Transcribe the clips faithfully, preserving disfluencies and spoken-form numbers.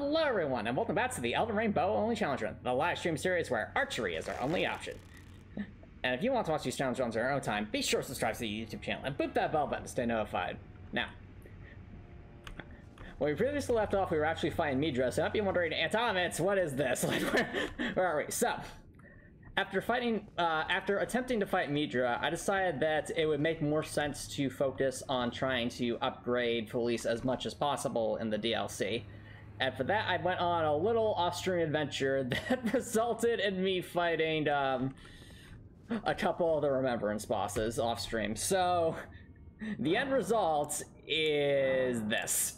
Hello everyone, and welcome back to the Elden Ring Bow Only Challenge Run, the live stream series where archery is our only option. And if you want to watch these challenge runs on your own time, be sure to subscribe to the YouTube channel and boop that bell button to stay notified. Now, when we previously left off, we were actually fighting Midra, so I might be wondering, Antomicx, what is this? Like, where, where are we? So, after fighting, uh, after attempting to fight Midra, I decided that it would make more sense to focus on trying to upgrade Felise as much as possible in the D L C. And for that, I went on a little off-stream adventure that resulted in me fighting um, a couple of the Remembrance bosses off-stream. So, the end result is this.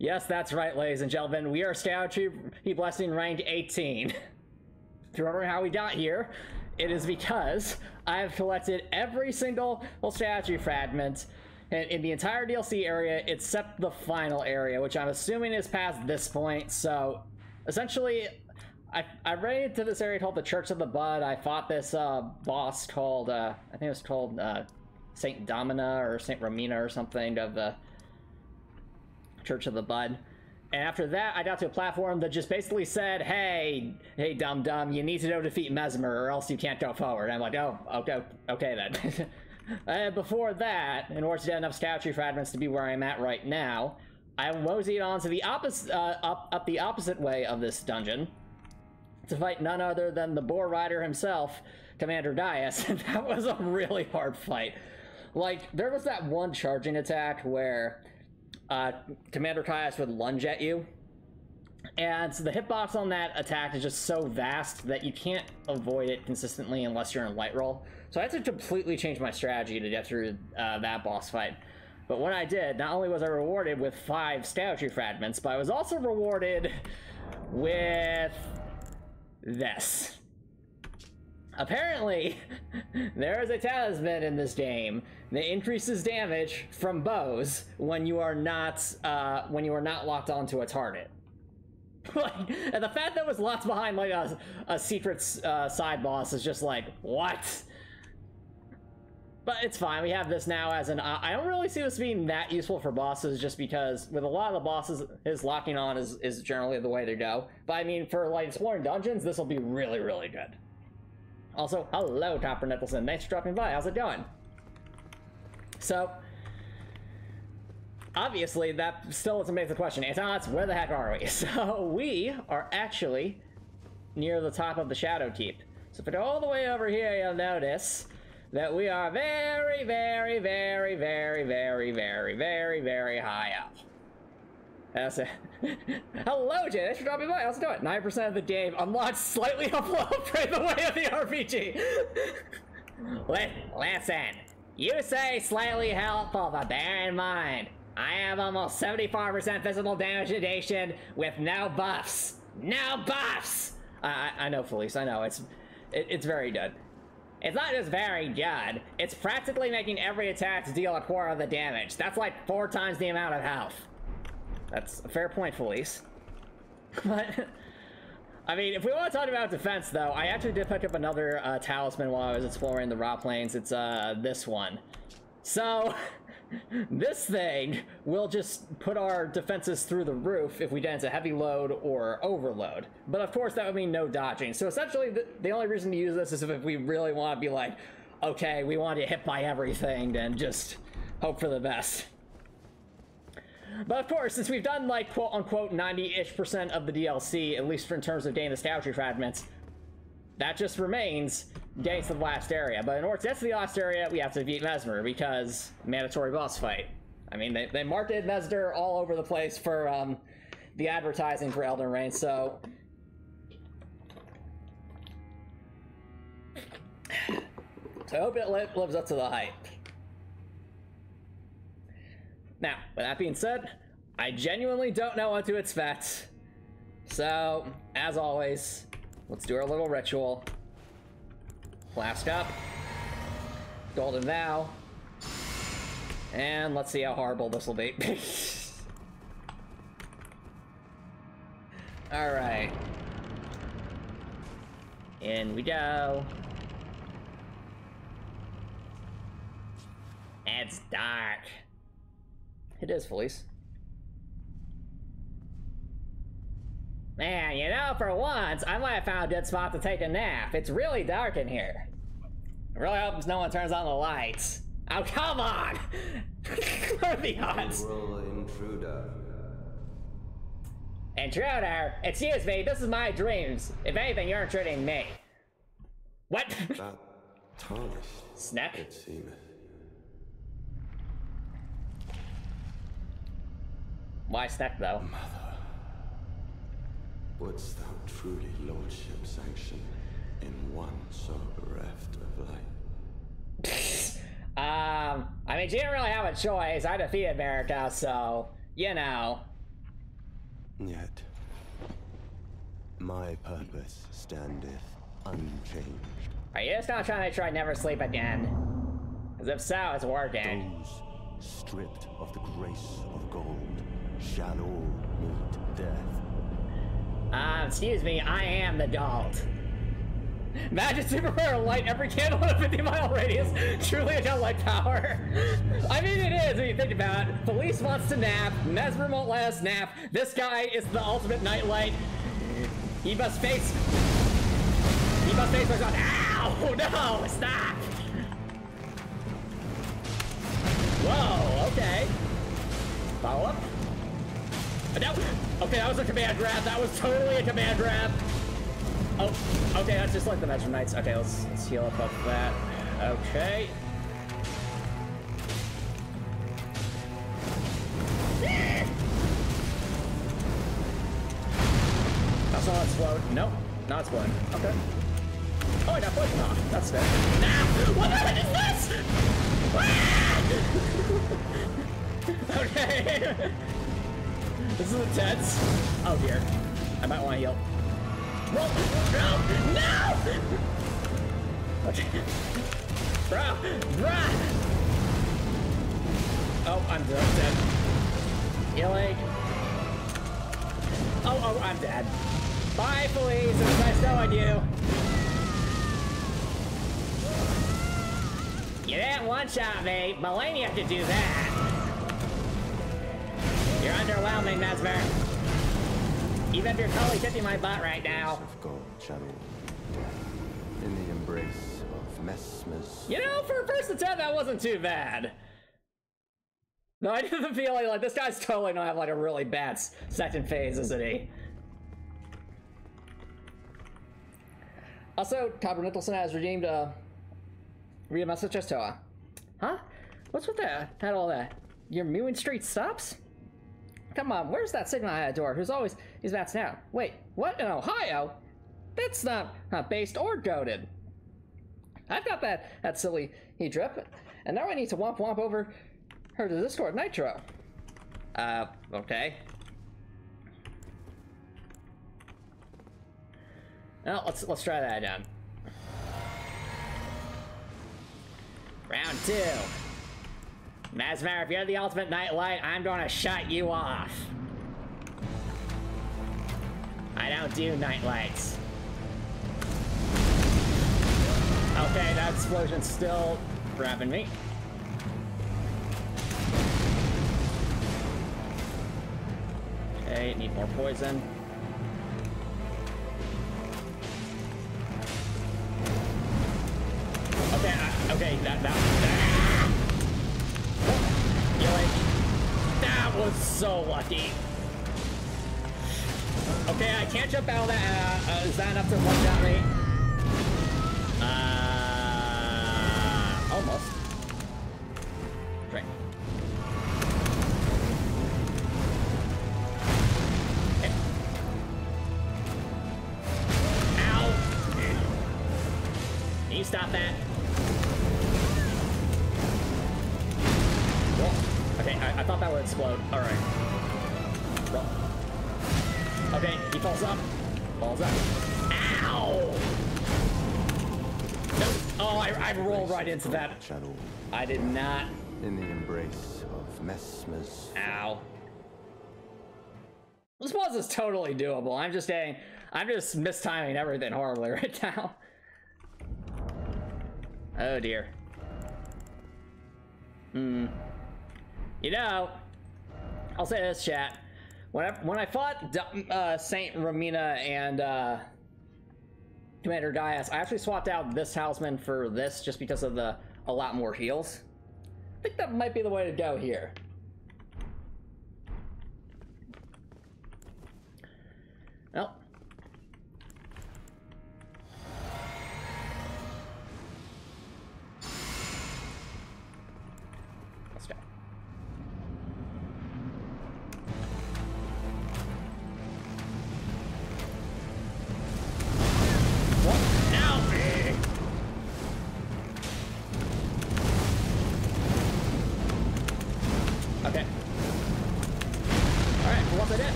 Yes, that's right, ladies and gentlemen. We are Scadutree Blessing Ranked eighteen. If you remember how we got here, it is because I have collected every single Scadutree fragment in the entire D L C area, except the final area, which I'm assuming is past this point. So, essentially, I, I raided to this area called the Church of the Bud. I fought this uh, boss called, uh, I think it was called uh, Saint Domina or Saint Romina or something of the Church of the Bud. And after that, I got to a platform that just basically said, hey, hey, dum-dum, you need to go defeat Messmer or else you can't go forward. And I'm like, oh, okay, okay then. And before that, in order to get enough Scadutree fragments to be where I'm at right now, I moseyed on to the opposite, uh, up, up the opposite way of this dungeon to fight none other than the Boar Rider himself, Commander Dias, and that was a really hard fight. Like, there was that one charging attack where uh, Commander Dias would lunge at you, and so the hitbox on that attack is just so vast that you can't avoid it consistently unless you're in light roll. So I had to completely change my strategy to get through uh, that boss fight. But when I did, not only was I rewarded with five Scadutree fragments, but I was also rewarded with this. Apparently, there is a talisman in this game that increases damage from bows when you are not uh, when you are not locked onto a target. Like, and the fact that was locked behind like a, a secret uh, side boss is just like, what? But it's fine, we have this now as an... I don't really see this being that useful for bosses, just because with a lot of the bosses, his locking on is, is generally the way to go. But I mean, for like exploring dungeons, this will be really, really good. Also, hello, Copper Nicholson. Thanks for dropping by. How's it going? So, obviously, that still doesn't make the question. Antomicx, where the heck are we? So, we are actually near the top of the Shadowkeep. So if we go all the way over here, you'll notice that we are very, very, very, very, very, very, very, very high up. That's it. Hello, Jay. Thanks for dropping by. How's it going? nine percent of the game unlocked slightly upload the way of the R P G. Listen, you say slightly helpful, but bear in mind, I have almost seventy-five percent physical damage negation with no buffs. No buffs! I, I know, Felise. I know. It's, it, it's very good. It's not just very good, it's practically making every attack to deal a quarter of the damage. That's like four times the amount of health. That's a fair point, Felise. But, I mean, if we want to talk about defense, though, I actually did pick up another uh, talisman while I was exploring the raw plains. It's uh, this one. So, this thing will just put our defenses through the roof if we get into heavy load or overload. But of course, that would mean no dodging. So essentially, the, the only reason to use this is if we really want to be like, okay, we want to get hit by everything, then just hope for the best. But of course, since we've done like quote unquote ninety-ish percent of the D L C, at least in terms of getting the Scadutree fragments, that just remains gates of the last area. But in order to get to the last area, we have to defeat Messmer, because mandatory boss fight. I mean, they, they marketed Messmer all over the place for um, the advertising for Elden Ring, so... I hope it li lives up to the hype. Now, with that being said, I genuinely don't know what to expect. So, as always, let's do our little ritual. Flask up. Golden Vow. And let's see how horrible this will be. Alright. In we go. It's dark. It is, Felise. Man, you know, for once, I might have found a good spot to take a nap. It's really dark in here. I really hope no one turns on the lights. Oh, come on! What are the odds? Intruder. Intruder? Excuse me, this is my dreams. If anything, you're intruding me. What? That tarnished. Snap. It seemeth. Why snack though? Mother, wouldst thou truly lordship sanction in one so bereft of life? um, I mean, she didn't really have a choice. I defeated America, so, you know. Yet, my purpose standeth unchanged. Are you just not trying to try never sleep again? Because if so, it's working. Those stripped of the grace of gold shall all meet death. Uh, excuse me, I am the dolt. Magic superpower light every candle in a fifty mile radius. Truly a light power. I mean, it is when you think about it. Felise wants to nap. Messmer won't let us nap. This guy is the ultimate nightlight. He must face. He must face. Ow! No! Stop! Whoa! Okay. Follow up. No. Okay, that was a command grab. That was totally a command grab. Oh, okay, that's just like the Magic Knights. Okay, let's, let's heal up off that. Okay. That's not explode. Nope, not explode. Okay. Oh, I got poison off. That's fair. Nah! What happened is this? Ah! Okay. This is intense. Oh dear. I might want to heal. Bro, bro, no! Okay. Bro, bro! Oh, I'm dead. Healing. Oh, oh, I'm dead. Bye, Felise. It was nice knowing you. You didn't one-shot me. Melania could do that. You're underwhelming, Messmer. Even if you're totally tipping my butt right now. Of gold channel, in the embrace of Messmer's. You know, for a first attempt, that wasn't too bad. No, I did the feeling like this guy's totally gonna have like a really bad second phase, isn't he? Also, Copper Nicholson has redeemed a real message to Toa. Huh? What's with that? Had all that? Your mewing street stops? Come on, where's that signal I adore? Who's always is that's now? Wait, what in Ohio? That's not, not based or goaded. I've got that that silly he drip, and now I need to womp womp over her to Discord Nitro. Uh, okay. Well, let's let's try that again. Round two. Messmer, if you're the ultimate nightlight, I'm gonna shut you off. I don't do nightlights. Okay, that explosion's still grabbing me. Okay, need more poison. Okay, I, okay, that, that, that. That was so lucky. Okay, I can't jump out of that. Uh, uh, is that enough to one-shot me? Uh, almost. Drink. Okay. Ow! Can you stop that? Okay, I, I thought that would explode. Alright. Roll. Okay, he falls up. Falls up. Ow! Nope. Oh, I, I rolled right into that. I did not. In the embrace of Messmer's. Ow. This boss is totally doable. I'm just saying, I'm just mistiming everything horribly right now. Oh dear. Hmm. You know, I'll say this, chat. When I, when I fought uh, Saint Romina and uh, Commander Dias, I actually swapped out this talisman for this just because of the a lot more heals. I think that might be the way to go here. Oh.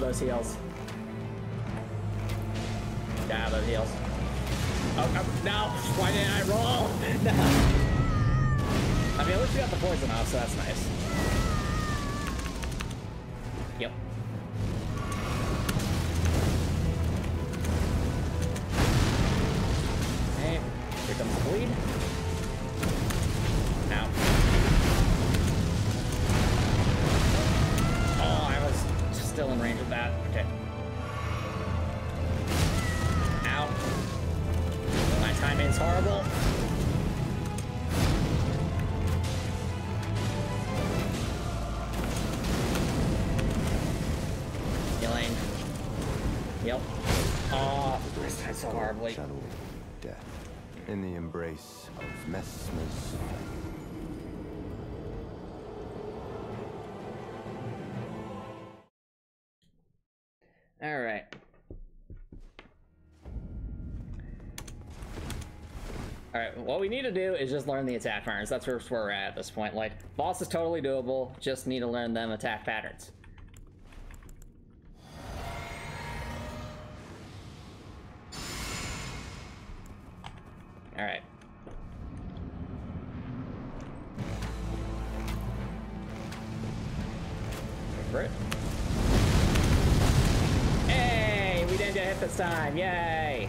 Those heals. Yeah, those heals. Oh, oh, no! Why didn't I roll? No. I mean, at least we got the poison off, so that's nice. Yep. Okay, here comes the bleed. Now. Oh, I was still in range of that. Okay. Ow. My timing's horrible. Healing. Yep. Oh, this time so horribly. Shadow of death in the embrace of Messmer's. All right. All right, what we need to do is just learn the attack patterns. That's where we're at at this point. Like, boss is totally doable. Just need to learn them attack patterns. All right. Wait for it. Hit this time, yay!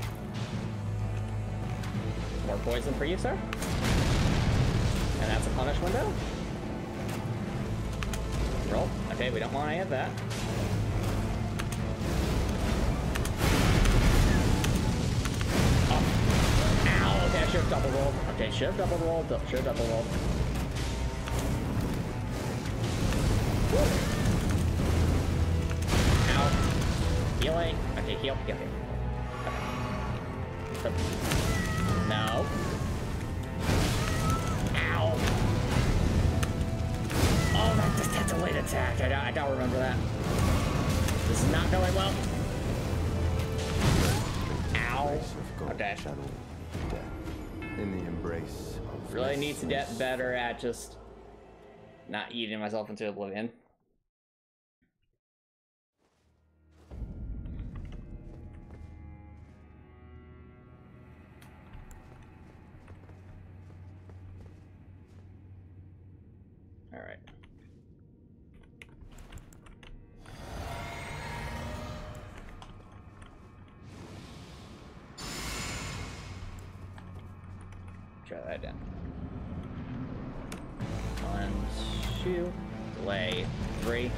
More poison for you, sir. And that's a punish window. Roll. Okay, we don't want to hit that. Oh. Ow! Okay, I should have double rolled. Okay, should have double rolled. Should have double rolled. Woo. Ow. Healing. Okay, heal. Heal. Heal. Okay. No. Ow. Oh, that just that's a late attack. I don't, I don't remember that. This is not going well. Ow. Okay. In the embrace. Really need to get better at just not eating myself into oblivion. All right. Try that again. One, two, delay, three.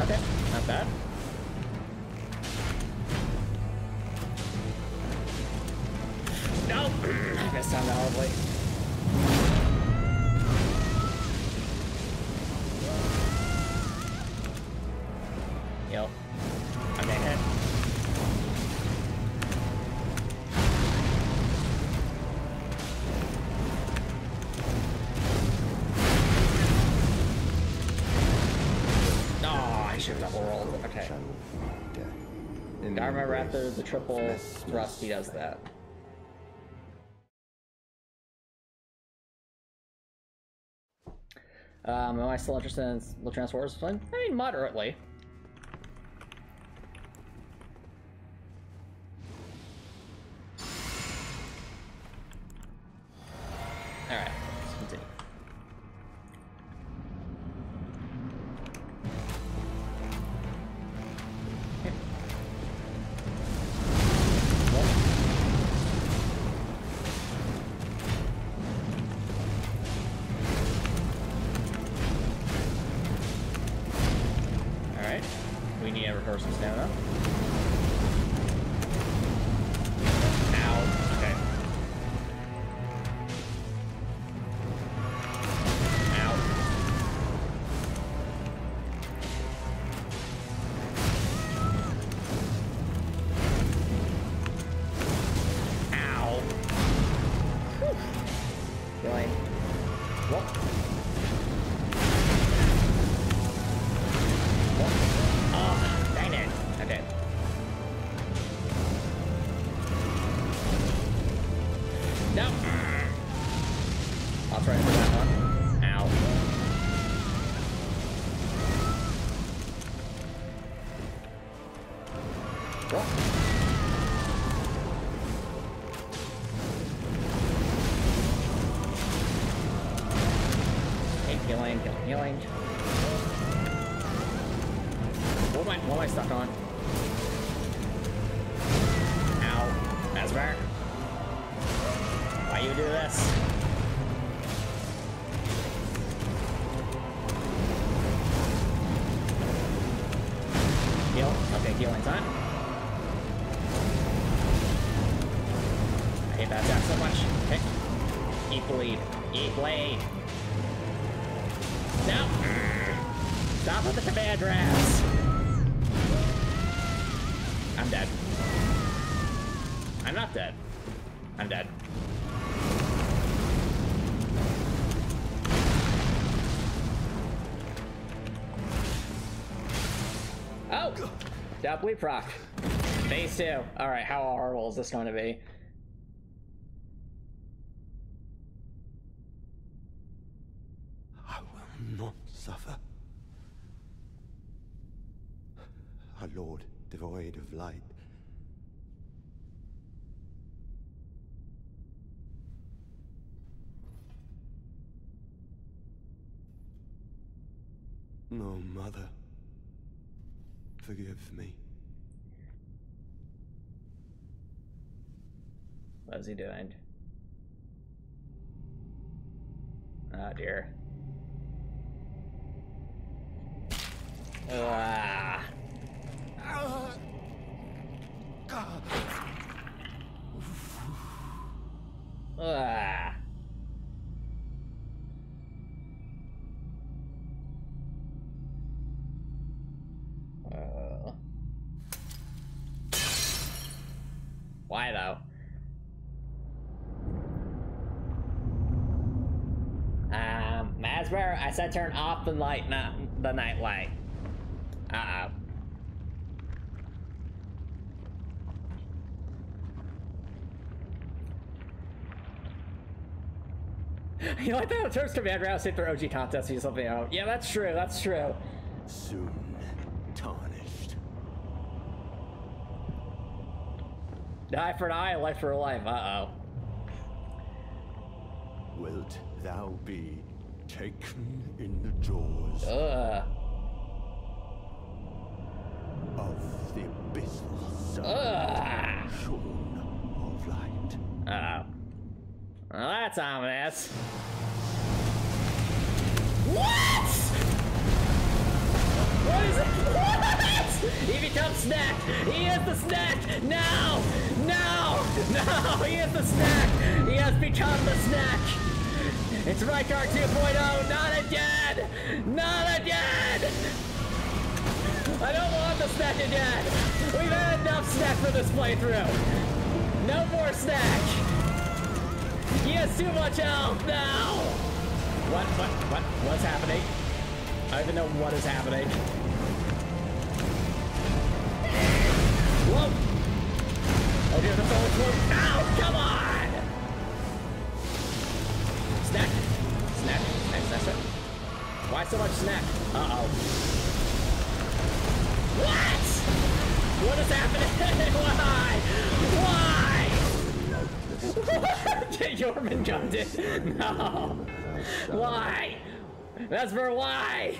Okay, not bad. No, I missed on that horribly. Yo, I'm getting hit. No, oh, I should have double rolled. Okay. Dharma Rather, the triple thrust, he does that. Um, am I still interested in the Transformers playing? I mean, moderately. All right, let's continue. Here. recovers some stamina. Ow. Okay. Up, we proc. Phase two. All right, how horrible is this going to be? I will not suffer. Our Lord, devoid of light. No mother. Forgive me. What is he doing? Oh dear. Ah. Ah. Why though? Um, Messmer, I said turn off the light, not the night light. Uh oh. You like that? Terms Commander Dias hit their O G contest. He's something out. Yeah, that's true. That's true. Soon tarnished. Eye for an eye, life for a life. Uh-oh. Wilt thou be taken in the jaws Ugh. of the abyssal sun, shorn of light? Uh-oh. Well, that's ominous. What? What is it? What? He becomes snack. He is the snack. No, no, no. He is the snack. He has become the snack. It's Rykard two point oh. Not again. Not again. I don't want the snack again. We've had enough snack for this playthrough. No more snack. He has too much health now. What? What? What? What's happening? I don't even know what is happening. Whoa! Oh dear, the phone is moving. Ow! Come on! Snack! Snack! Snack, snack, snack. Why so much snack? Uh-oh. What? What is happening? Why? Why? Did Jormungandr did? No! Why? That's for why!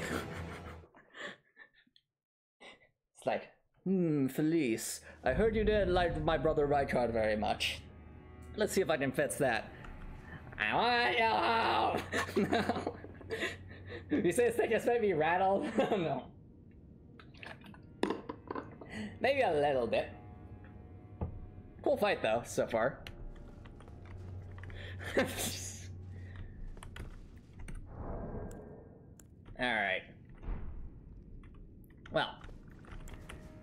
It's like, hmm, Felise, I heard you didn't like my brother Rykard very much. Let's see if I can fix that. I want you! No! You say it's like it's made me rattle? No. Maybe a little bit. Cool fight though, so far. Alright. Well.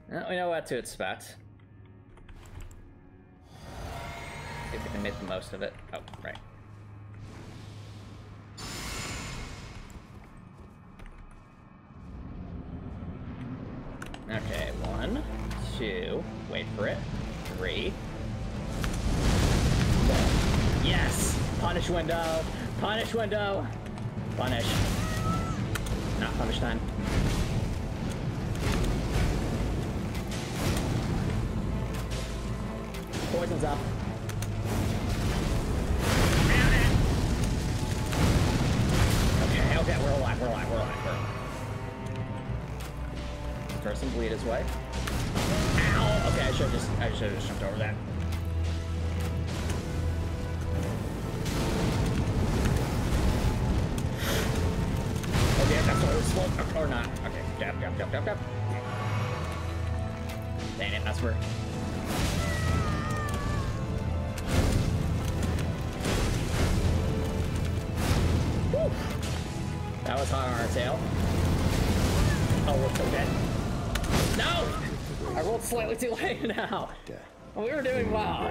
Now we know what to expect. See if we can make the most of it. Oh, right. Okay, one, two, wait for it, three. Yes! Punish window! Punish window! Punish. Not punish time. Poison's up. Okay, okay, we're alive, we're alive, we're alive, we're alive. Person bleed his way. Ow! Okay, I should've just, I should've just jumped over that. Okay, that's what it was slow, or not. Okay, jab, jab, jab, jab, jab. Dang it, that's where. Woo! That was hot on our tail. Oh, we're so dead. No! I rolled slightly too late now. We were doing well.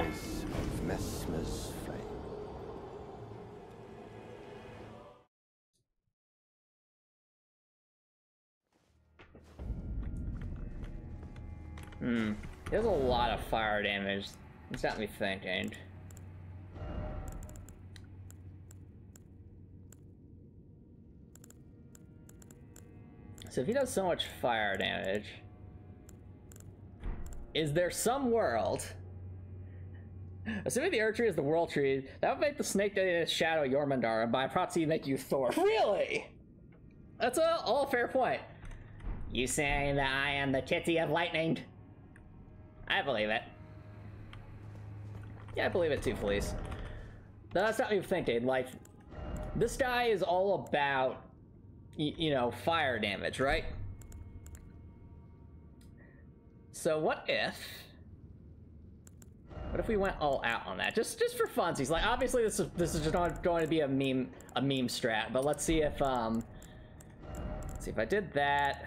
Hmm. There's a lot of fire damage. It's got me thinking. So if he does so much fire damage, is there some world? Assuming the Ur tree is the world tree, that would make the snake that is Shadow Jormungandr, and by proxy make you Thor. Really? That's a all fair point. You saying that I am the kitty of lightning? I believe it. Yeah, I believe it too, Felise. That's not what you're thinking. Like, this guy is all about, y you know, fire damage, right? So what if, what if we went all out on that? Just, just for funsies. Like, obviously this is this is just not going to be a meme, a meme strat. But let's see if, um, let's see if I did that.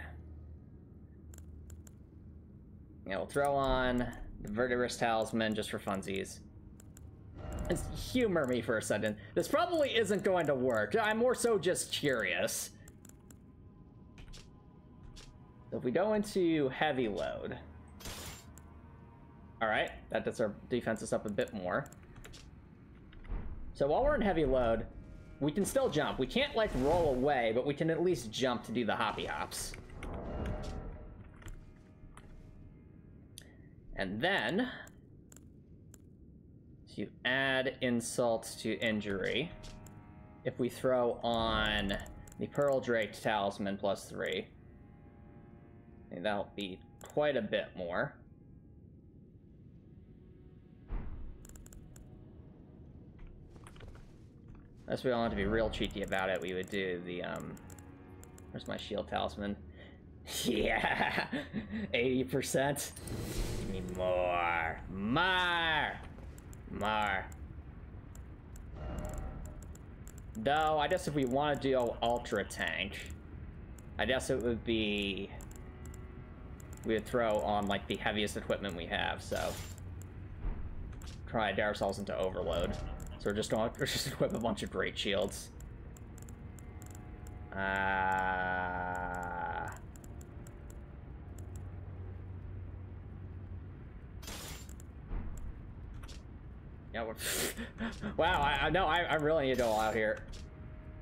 Yeah, we'll throw on the Verderous Talisman just for funsies. And humor me for a second. This probably isn't going to work. I'm more so just curious. So if we go into heavy load. All right, that gets our defenses up a bit more. So while we're in heavy load, we can still jump. We can't like roll away, but we can at least jump to do the hoppy hops. And then, so you add insults to injury. If we throw on the Pearl Drake Talisman plus three, I think that'll be quite a bit more. Unless we all want to be real cheeky about it, we would do the, um... where's my shield talisman? Yeah! eighty percent! Give me more! More! More! Though, I guess if we want to do Ultra Tank, I guess it would be... we would throw on, like, the heaviest equipment we have, so... try to get ourselves into overload. So we're just gonna just equip a bunch of great shields. Uh... Yeah, we're... wow, I know, I, I really need to go out here.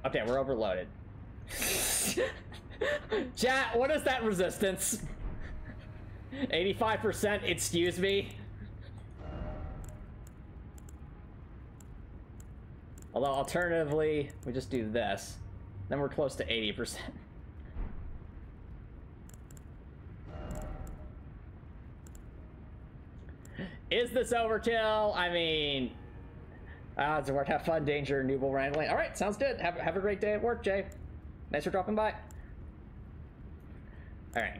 Okay, we're overloaded. Chat, what is that resistance? eighty-five percent, excuse me. Although, alternatively, we just do this. Then we're close to eighty percent. Is this overkill? I mean... ah, it's work. Have fun, danger, noble wrangling. Alright, sounds good. Have, have a great day at work, Jay. Thanks for dropping by. Alright.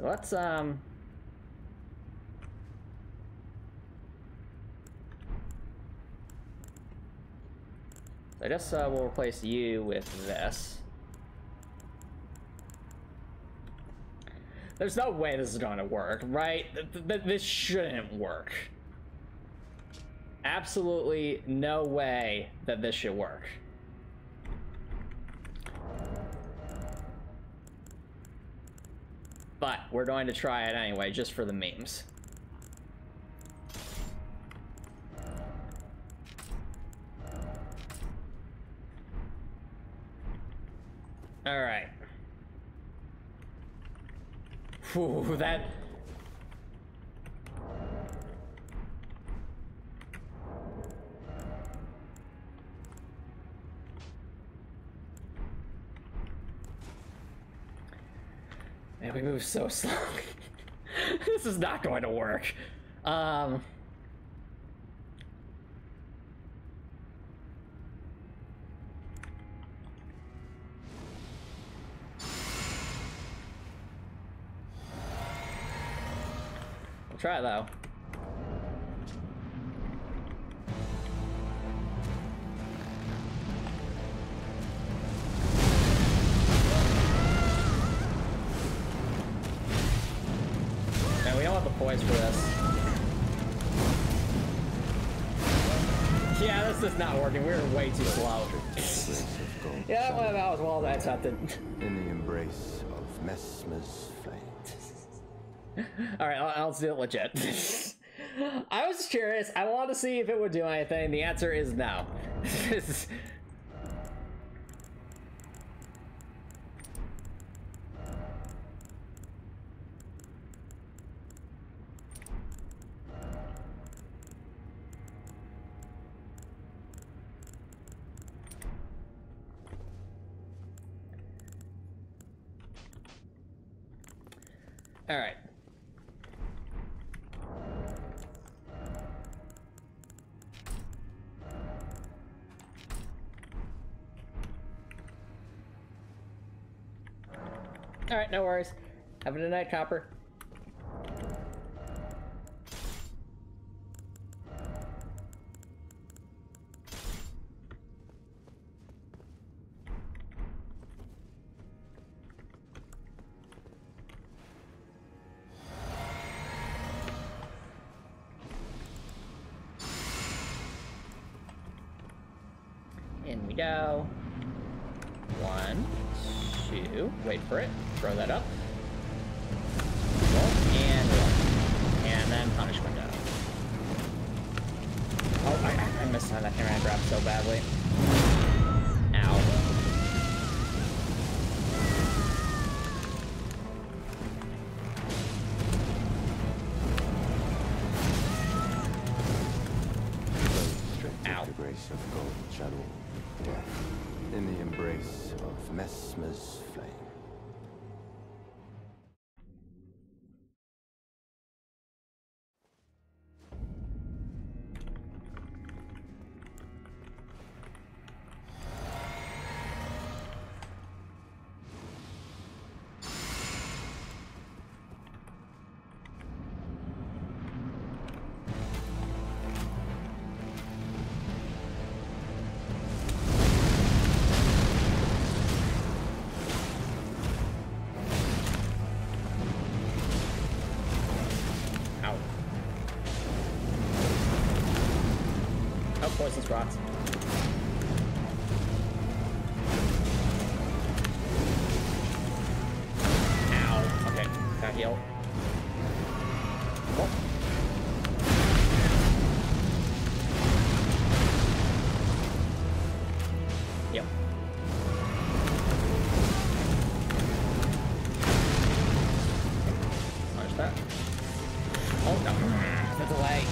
Let's, um... I guess uh, we'll replace you with this. There's no way this is gonna work, right? Th th this shouldn't work. Absolutely no way that this should work. But we're going to try it anyway, just for the memes. All right. Whew, that... Man, we move so slow. This is not going to work. Um... Try it though. And we don't have the poise for this. Yeah, this is not working. We're way too slow. Yeah, that went about as well as I expected. In the embrace of Messmer's flame. All right, I'll, I'll do it legit. I was curious. I wanted to see if it would do anything. The answer is no. All right. All right, no worries. Have a good night, Copper. In we go. One, two, wait for it. Throw that up. And one. And then punish window. Oh, I, I missed on that hammer I dropped so badly. Ow. Ow. The grace of golden shadow, death, in the embrace of Messmer's flame. Poison's rocks. Ow. Okay. Got healed. Cool. Yep. Punch that. Oh no. That's a lag.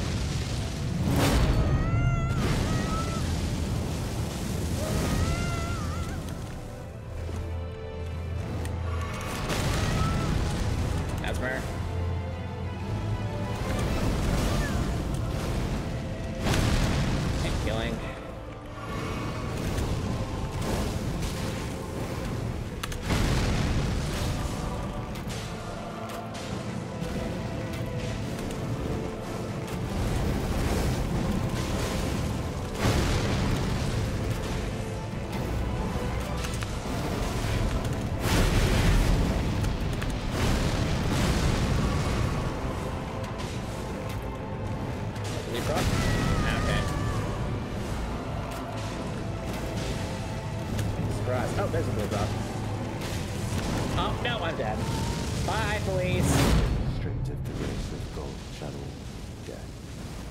glass. Oh, there's a bull drop. Oh, no, I'm dead. Bye, Felise. Straight at the race of gold shuttle, death.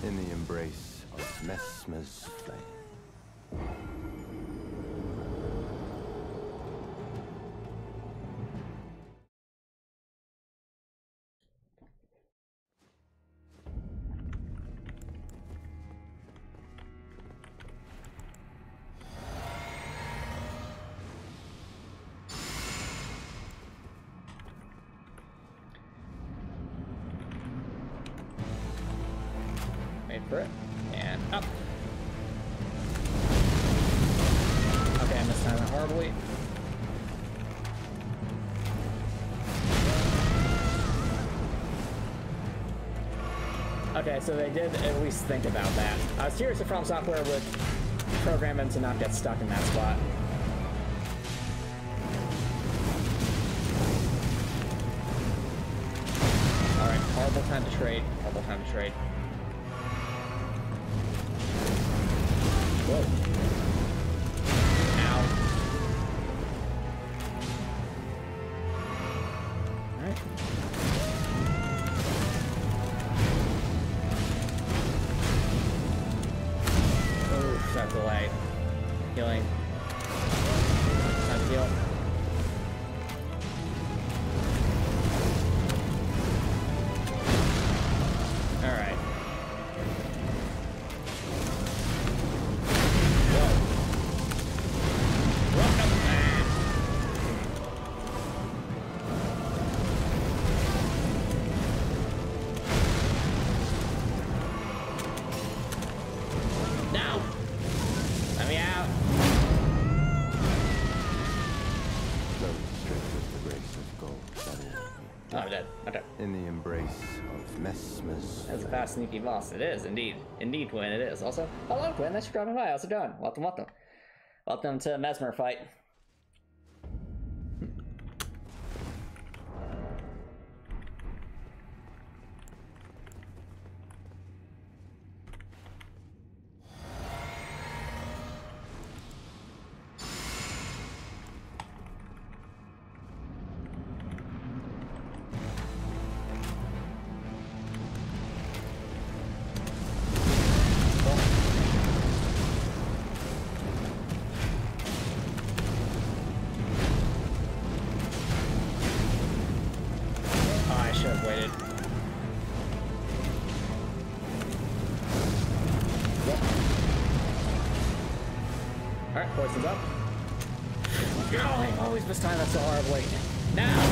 In the embrace of Messmer's flame. Okay, so they did at least think about that. I was curious if From Software would program him to not get stuck in that spot. All right, horrible time to trade. Horrible time to trade. Whoa. Ow. All right. Delay. Healing. Time to heal. Alright. Whoa. Welcome back. No! Let me out. Oh, I'm dead. Okay. In the embrace of Messmer's. That's a fast, sneaky boss. It is indeed, indeed, Quinn. It is. Also, hello, Quinn. Thanks for dropping by. How's it going? Welcome, welcome, welcome to Messmer fight. Poison's up. No, I always miss time. That's so hard. Wait. Now!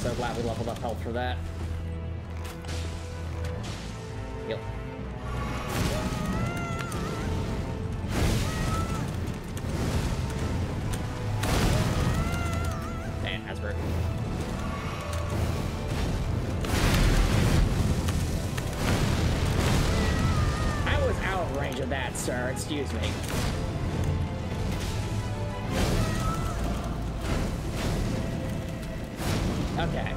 So glad we leveled up health for that. Yep. And Asperger. Range of that, sir. Excuse me. Okay.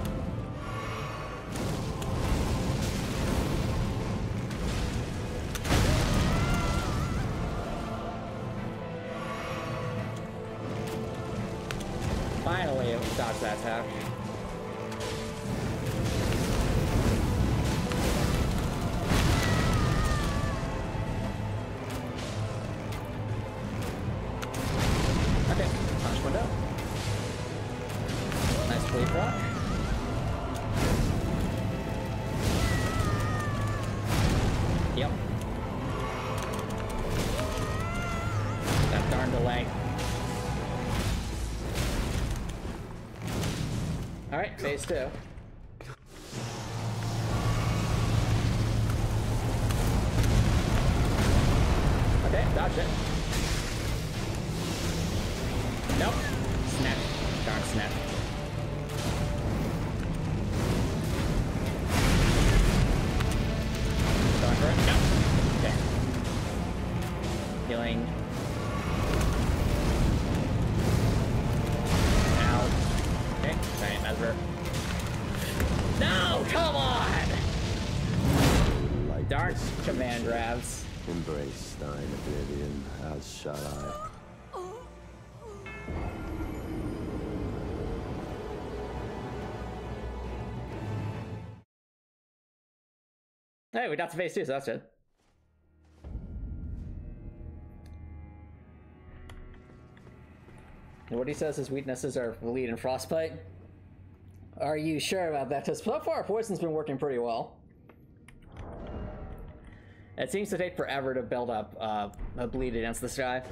Finally, it dodged that attack. Phase two. Okay, dodge it. Nope. Snap. Darn snap. Going for it? No. Okay. Healing. Darn command grabs. Embrace thine oblivion, as shall I. Hey, we got to phase two, so that's good. And what he says is weaknesses are bleed and frostbite. Are you sure about that? Because so far our poison's been working pretty well. It seems to take forever to build up uh, a bleed against this guy.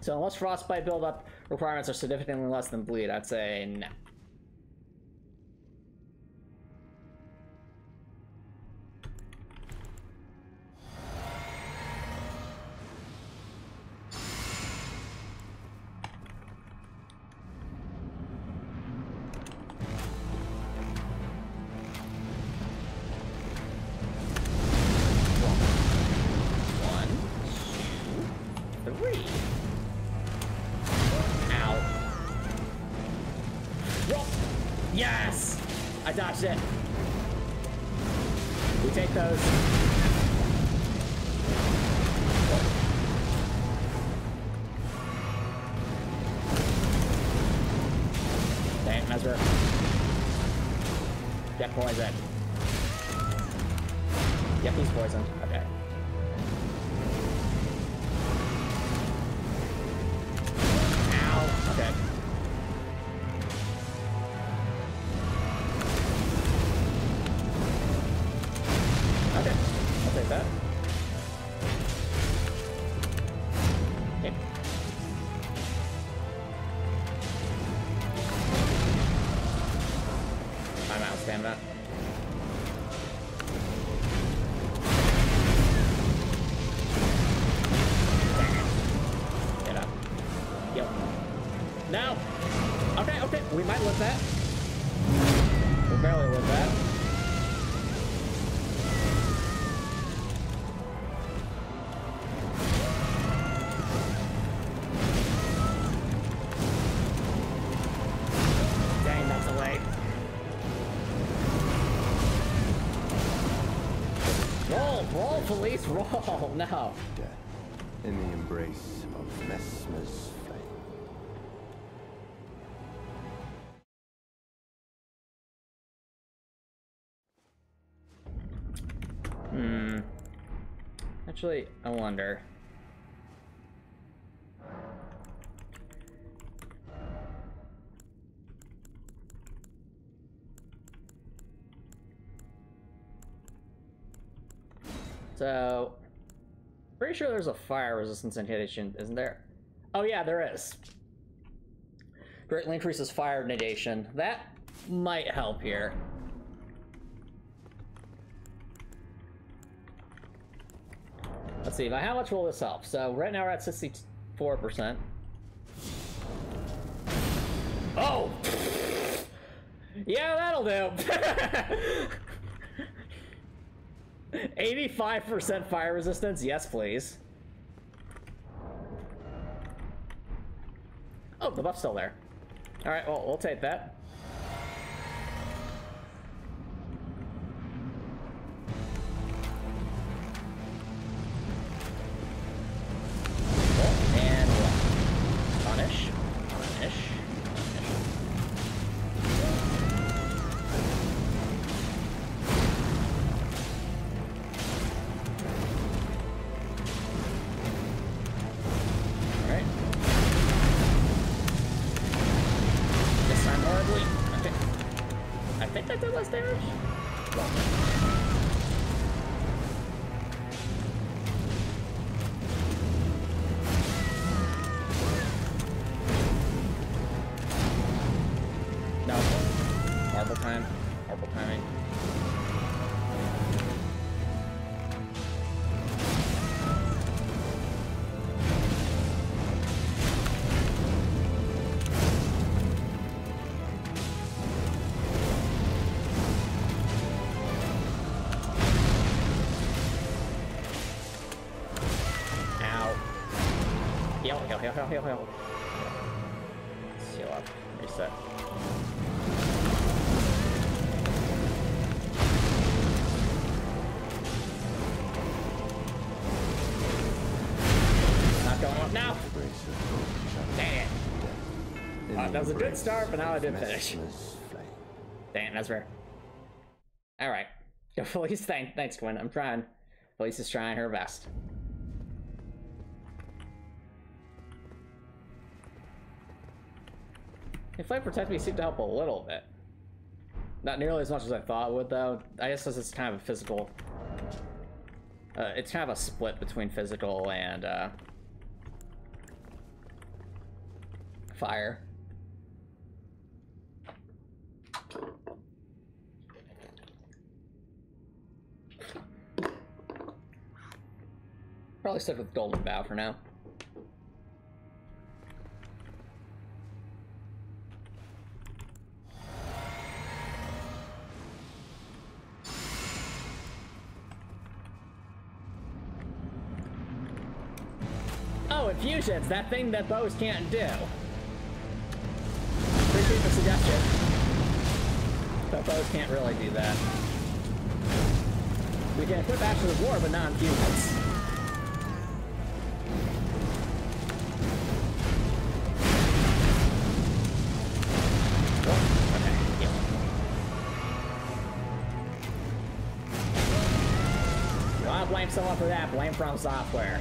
So unless frostbite buildup requirements are significantly less than bleed, I'd say no. Please roll now. In the embrace of Messmer's flame. Hmm. Actually, I wonder. So, pretty sure there's a fire resistance inhibition, isn't there? Oh yeah, there is. Greatly increases fire negation. That might help here. Let's see, by how much will this help? So right now we're at sixty-four percent. Oh! Yeah, that'll do! eighty-five percent fire resistance? Yes, please. Oh, the buff's still there. All right, well, we'll take that. And one. Punish. Punish. Heal, heal, heal, heal. Seal up. Reset. Uh, that was a good start, but now I didn't finish. Damn, that's rare. All right. Felise, thank, thanks, Quinn. I'm trying. Felise is trying her best. Hey, Flight Protect Me seemed to help a little bit. Not nearly as much as I thought it would, though. I guess this is kind of a physical... Uh, it's kind of a split between physical and, uh... fire. Probably stick with Golden Bough for now. Oh, infusions! That thing that bows can't do! Appreciate the suggestion. But bows can't really do that. We can equip Ashes of War, but not infusions. Blame someone for that. Blame From Software.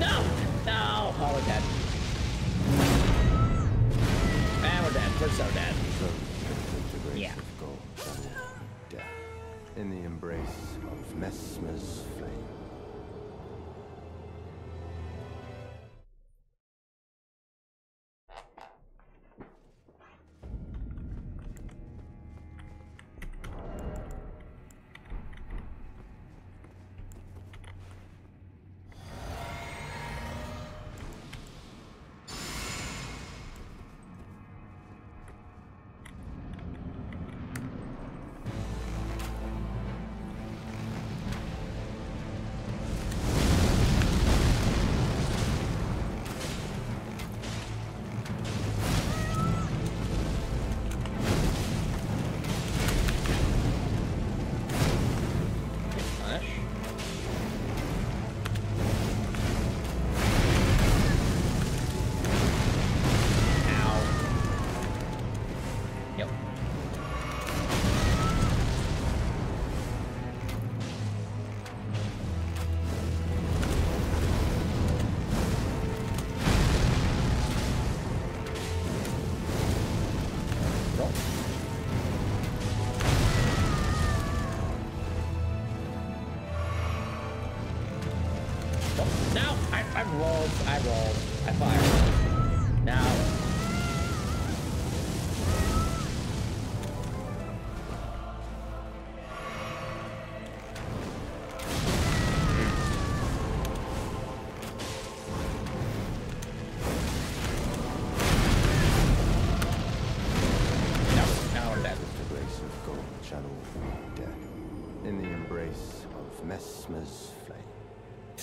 No! No! Oh, we're dead. Man, we're dead. We're so dead. Yeah. Death in the embrace of Messmer's flame.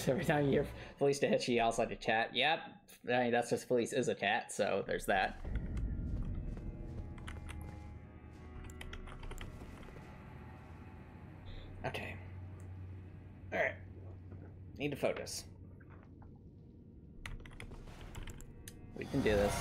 Every time you hear Felise to hit, she yells like a cat. Yep, I mean, that's just Felise is a cat, so there's that. Okay. Alright. Need to focus. We can do this.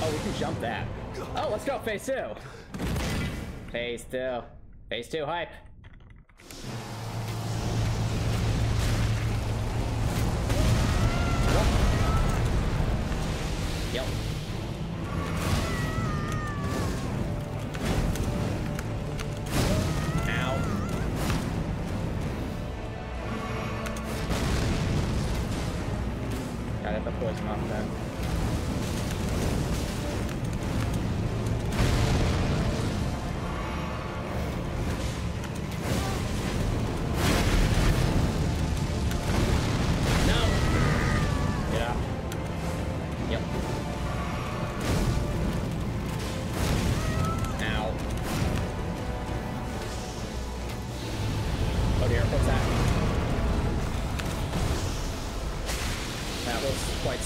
Oh, we can jump that. Oh, let's go, phase two. Phase two. Phase two hype. Yep. Ow. Gotta get the poison off then.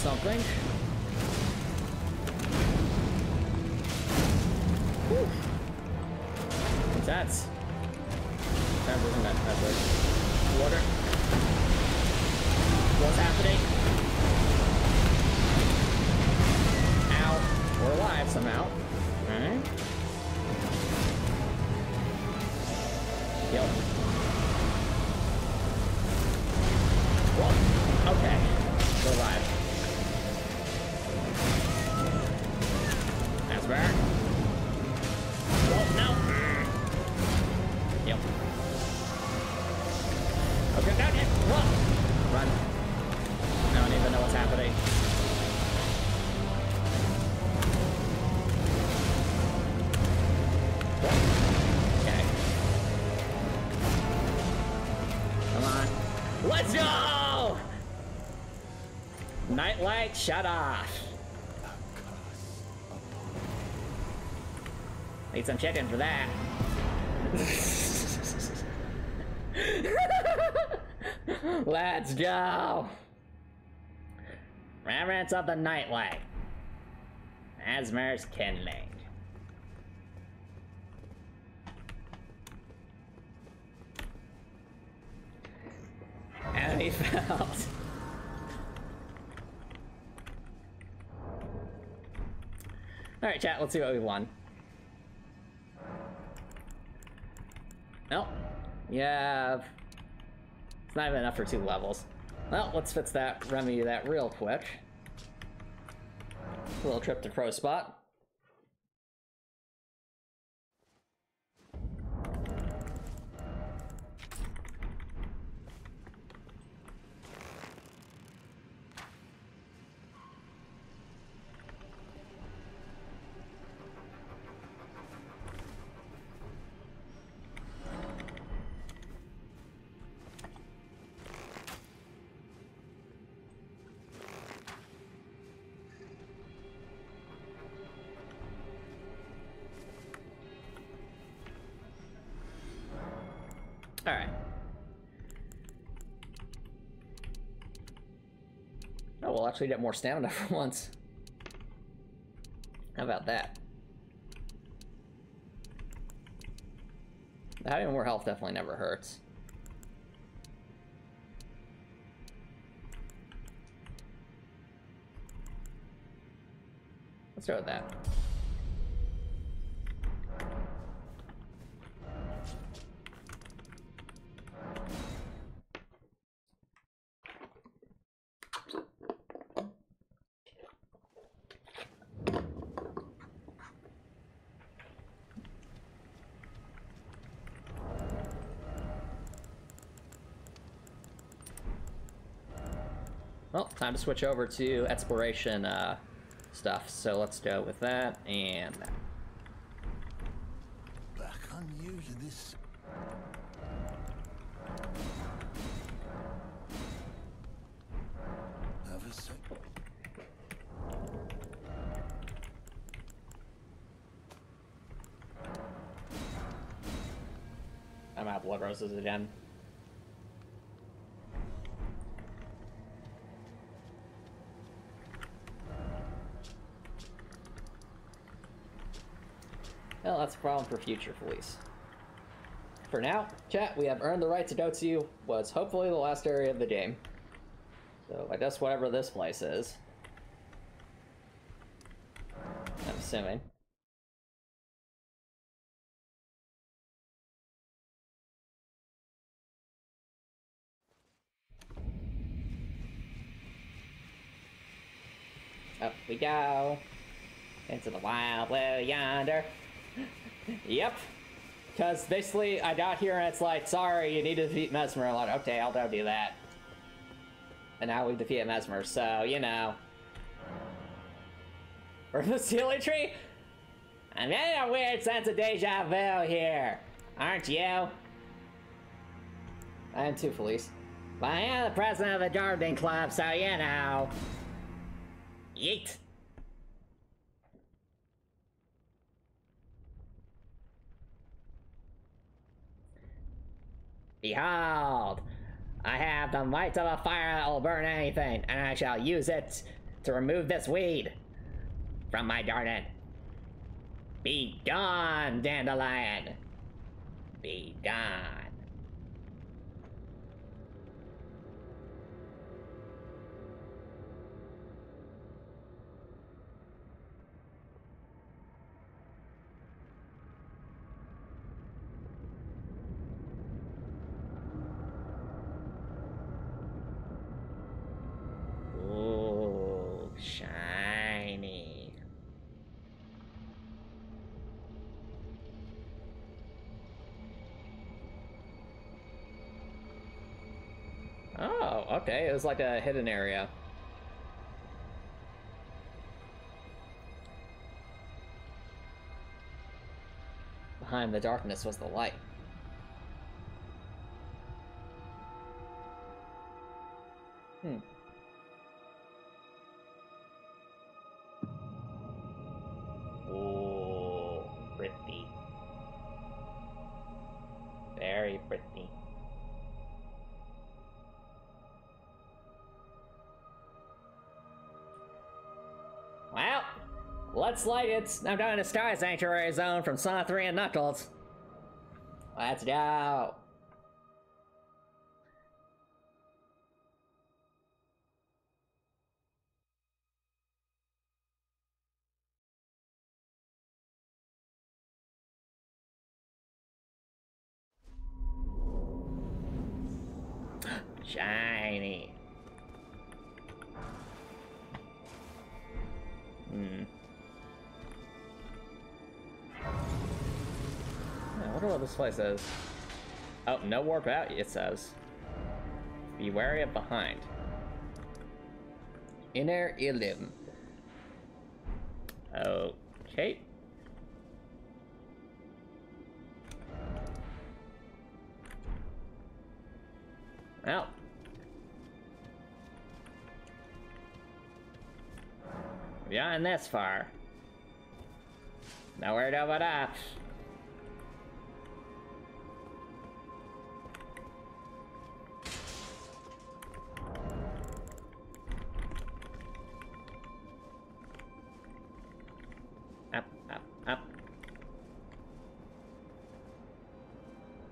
Something. Whew. It's Antz. That wasn't that bad. Water. What's happening? Ow. We're alive somehow. Alright. Yep. Whoa. Okay. We're alive. Nightlight shut off. Need some chicken for that. Let's go. Remembrance of the Nightlight. Messmer's kindling. And he felt. Alright chat, let's see what we won. Nope. Yeah. It's not even enough for two levels. Well, let's fix that, remedy that real quick. A little trip to pro spot. Actually get more stamina for once. How about that? Having more health definitely never hurts. Let's go with that. Well, time to switch over to exploration uh, stuff, so let's go with that and that. Back on you to this. Have a sec. I'm out of blood roses again. Well, that's a problem for future Felise. For now, chat, we have earned the right to go to what's hopefully the last area of the game. So I guess whatever this place is. assuming. Up we go. Into the wild blue yonder. Yep. Because basically, I got here and it's like, sorry, you need to defeat Messmer. I'm like, okay, I'll go do that. And now we've defeated Messmer, so, you know. We're the ceiling tree? I'm getting a weird sense of deja vu here. Aren't you? I am too, Felise. But I am the president of the gardening club, so, you know. Yeet. Behold, I have the light of a fire that will burn anything, and I shall use it to remove this weed from my garden. Be gone, dandelion. Be gone. Okay, it was like a hidden area. Behind the darkness was the light. Hmm. Oh, pretty. Very pretty. Well, let's light it. I'm going to Sky Sanctuary Zone from Sonic three and Knuckles. Let's go. Shiny. Hmm. I wonder what this place is. Oh, no warp out, it says. Be wary of behind. Inner Illim. Okay. Well. Beyond this far. Nowhere to but up. Up, up, up.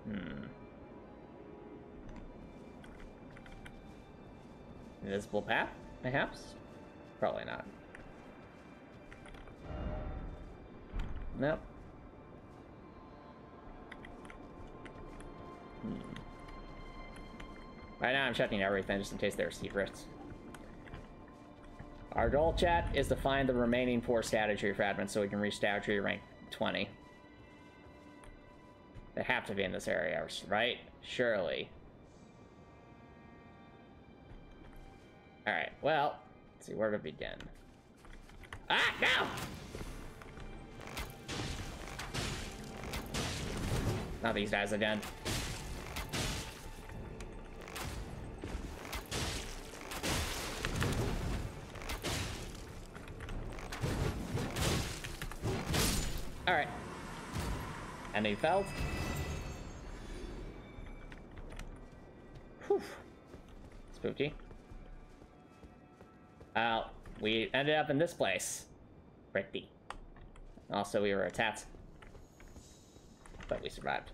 Hmm. Invisible path, perhaps? Probably not. Nope. Hmm. Right now I'm checking everything just in case there are secrets. Our goal, chat, is to find the remaining four Scadutree fragments so we can reach Scadutree rank twenty. They have to be in this area, right? Surely. Alright, well, let's see where to begin. Ah, no! Not these guys again. All right. And he fell. Whew. Spooky. Uh, we ended up in this place. Pretty. Also, we were attacked. But we survived.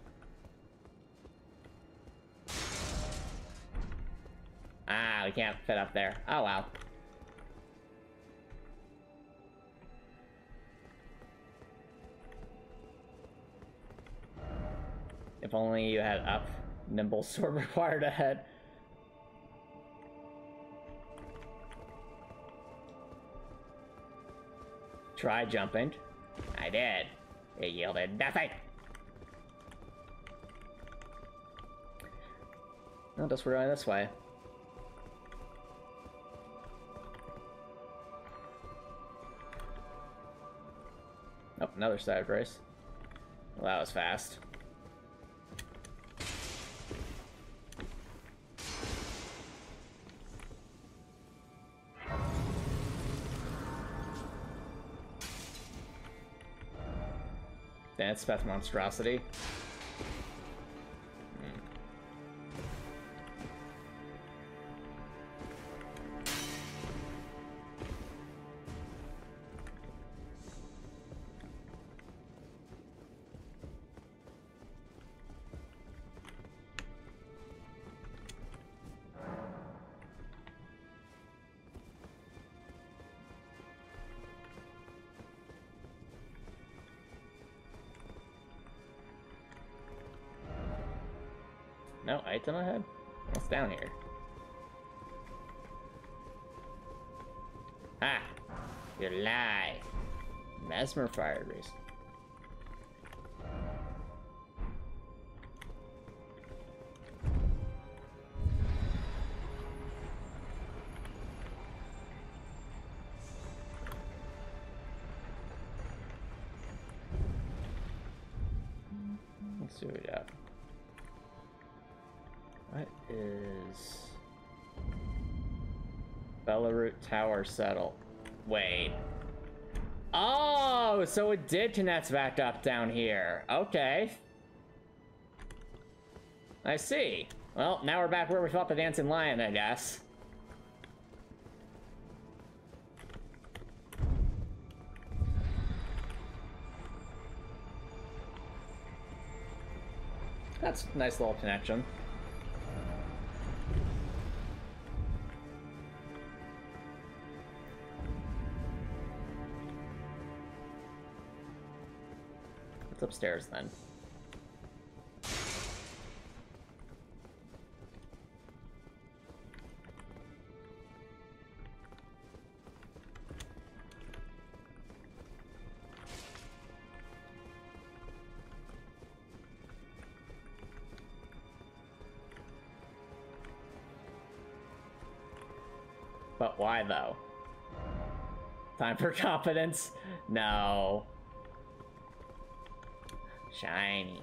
Ah, we can't fit up there. Oh, wow. If only you had up. Nimble sword required ahead. Try jumping. I did. It yielded nothing. I'll just run this way. Oh, another side race. Well, that was fast. That's Beth Monstrosity. No, item ahead? What's down here? Ah! You lie! Messmer fired race. Let's see what we got. What is Belarut Tower settle? Wait. Oh, so it did connect back up down here. Okay. I see. Well, now we're back where we fought the dancing lion, I guess. That's a nice little connection. Upstairs then. But why though? Time for confidence? No. Shiny.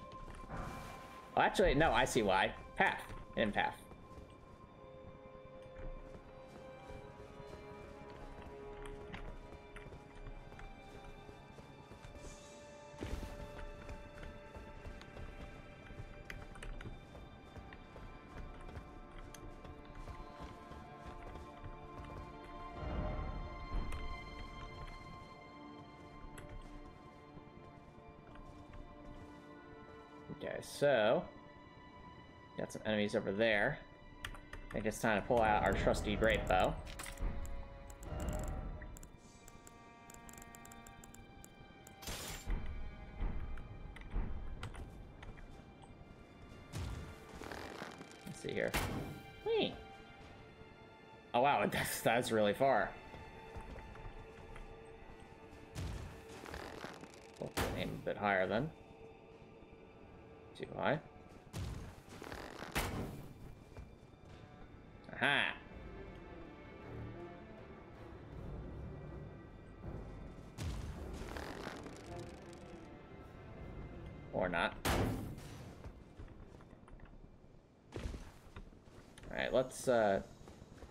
Oh, actually, no, I see why. Path. And path. Okay, so got some enemies over there. I think it's time to pull out our trusty great bow. Let's see here. Hey. Oh wow, that's that's really far. We'll aim a bit higher then. Too high. Aha! Or not. Alright, let's uh,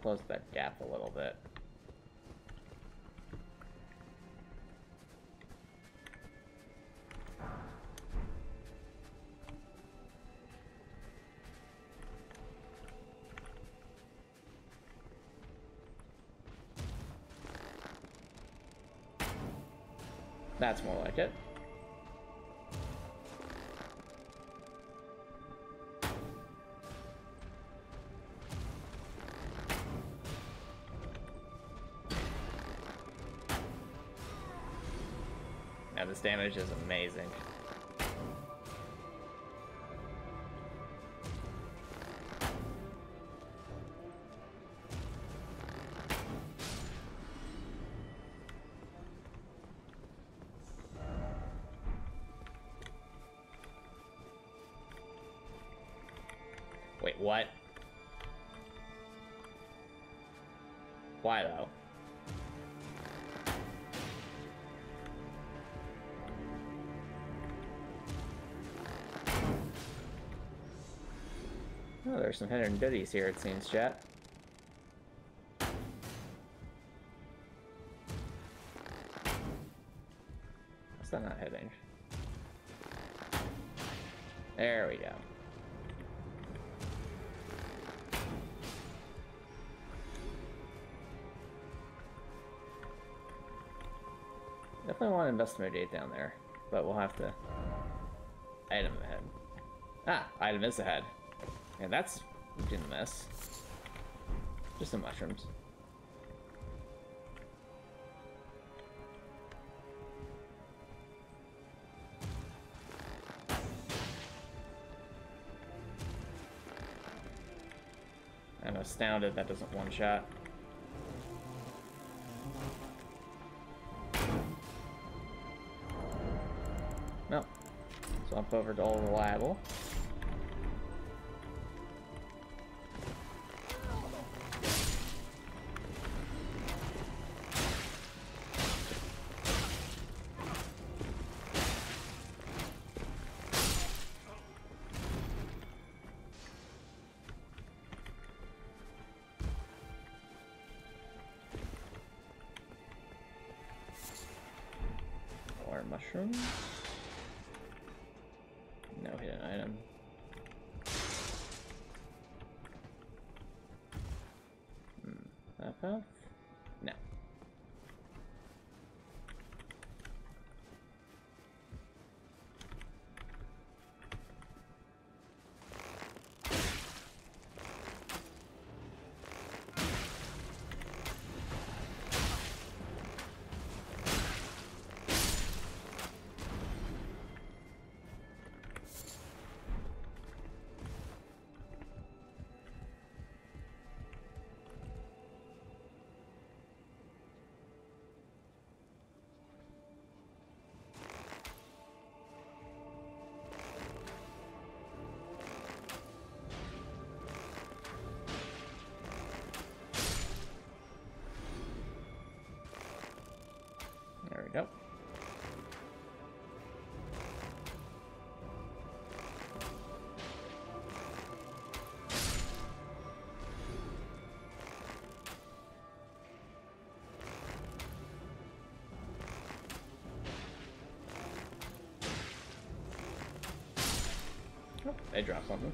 close that gap a little bit. That's more like it. Now this damage is amazing. what? Why though? Oh, there's some hidden goodies here, it seems, chat. What's that not hitting? There we go. Definitely want to investigate down there, but we'll have to... Item ahead. Ah, item is ahead. Yeah, that's didn't miss. Just some mushrooms. I'm astounded that doesn't one shot. Nope. Swap over to Old Reliable. Mushrooms. No hidden item. Hmm. That path? No. Yep. Oh, they dropped something.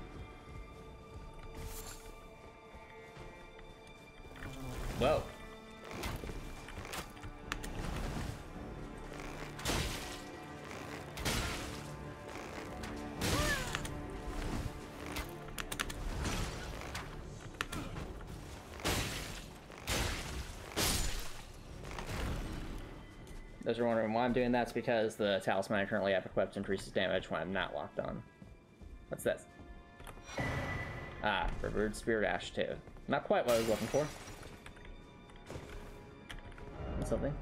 Whoa. Those who are wondering why I'm doing that, it's because the talisman I currently have equipped increases damage when I'm not locked on. What's this? Ah, Revered Spirit Ash too. Not quite what I was looking for. That's something.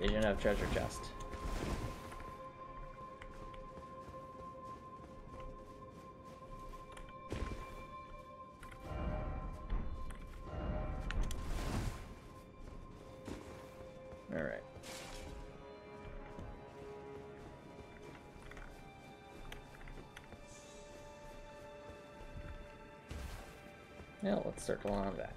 Vision of Treasure Chest. Now let's circle on back.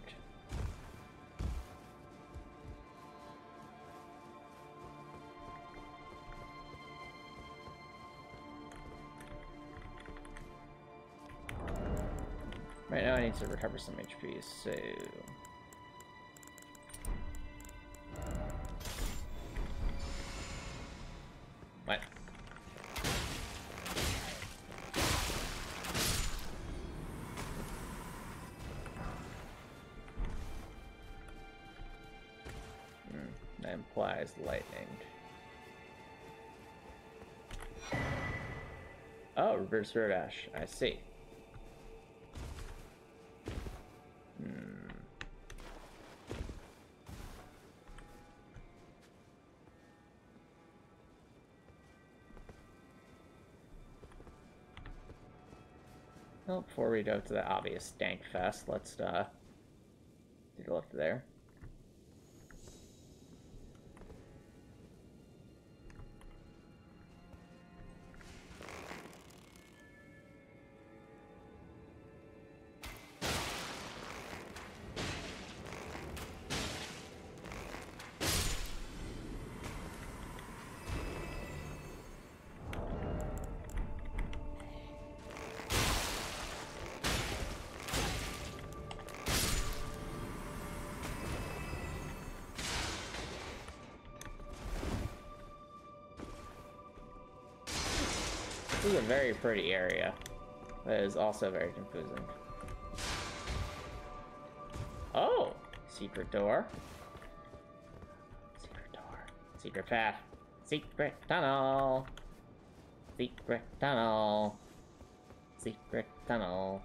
Right now I need to recover some H P, so... implies lightning. Oh, Reverse Spirit Ash. I see. Hmm. Well, before we go to the obvious stank fest, let's uh, take a look there. This is a very pretty area, that is also very confusing. Oh! Secret door. Secret door. Secret path. Secret tunnel! Secret tunnel! Secret tunnel.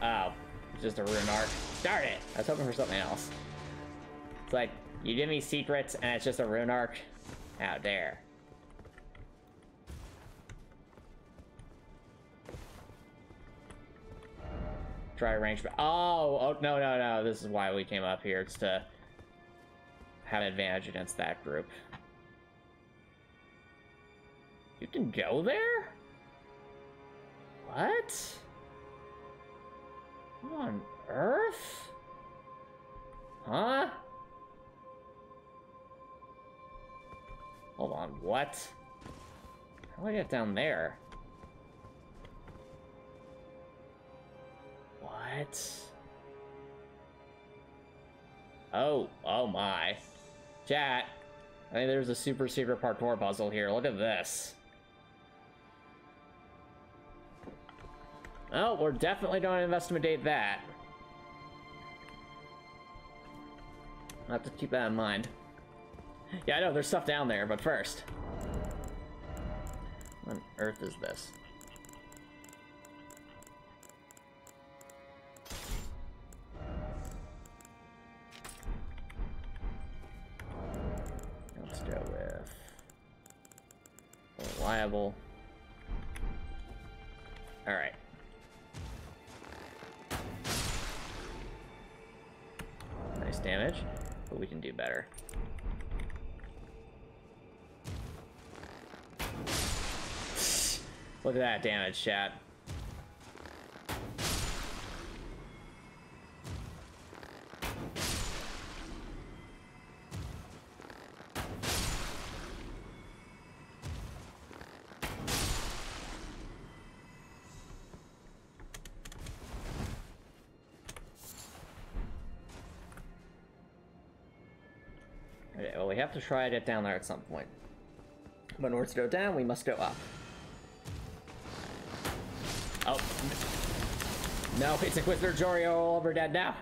Oh. Just a rune arc. Darn it! I was hoping for something else. It's like, you give me secrets and it's just a rune arc? How dare. Try range. Oh, oh, no, no, no. This is why we came up here. It's to have an advantage against that group. You can go there? What? What on earth? Huh? Hold on, what? How do I get down there? What? Oh, oh my. Chat, I think there's a super secret parkour puzzle here. Look at this. Oh, we're definitely going to investigate that. I'll have to keep that in mind. Yeah, I know, there's stuff down there, but first. What on earth is this? Let's go with... reliable. Alright. Damage, but we can do better. Look at that damage, chat. To try to get down there at some point. But in order to go down, we must go up. Oh. No, it's Inquisitor Jori all over dead now.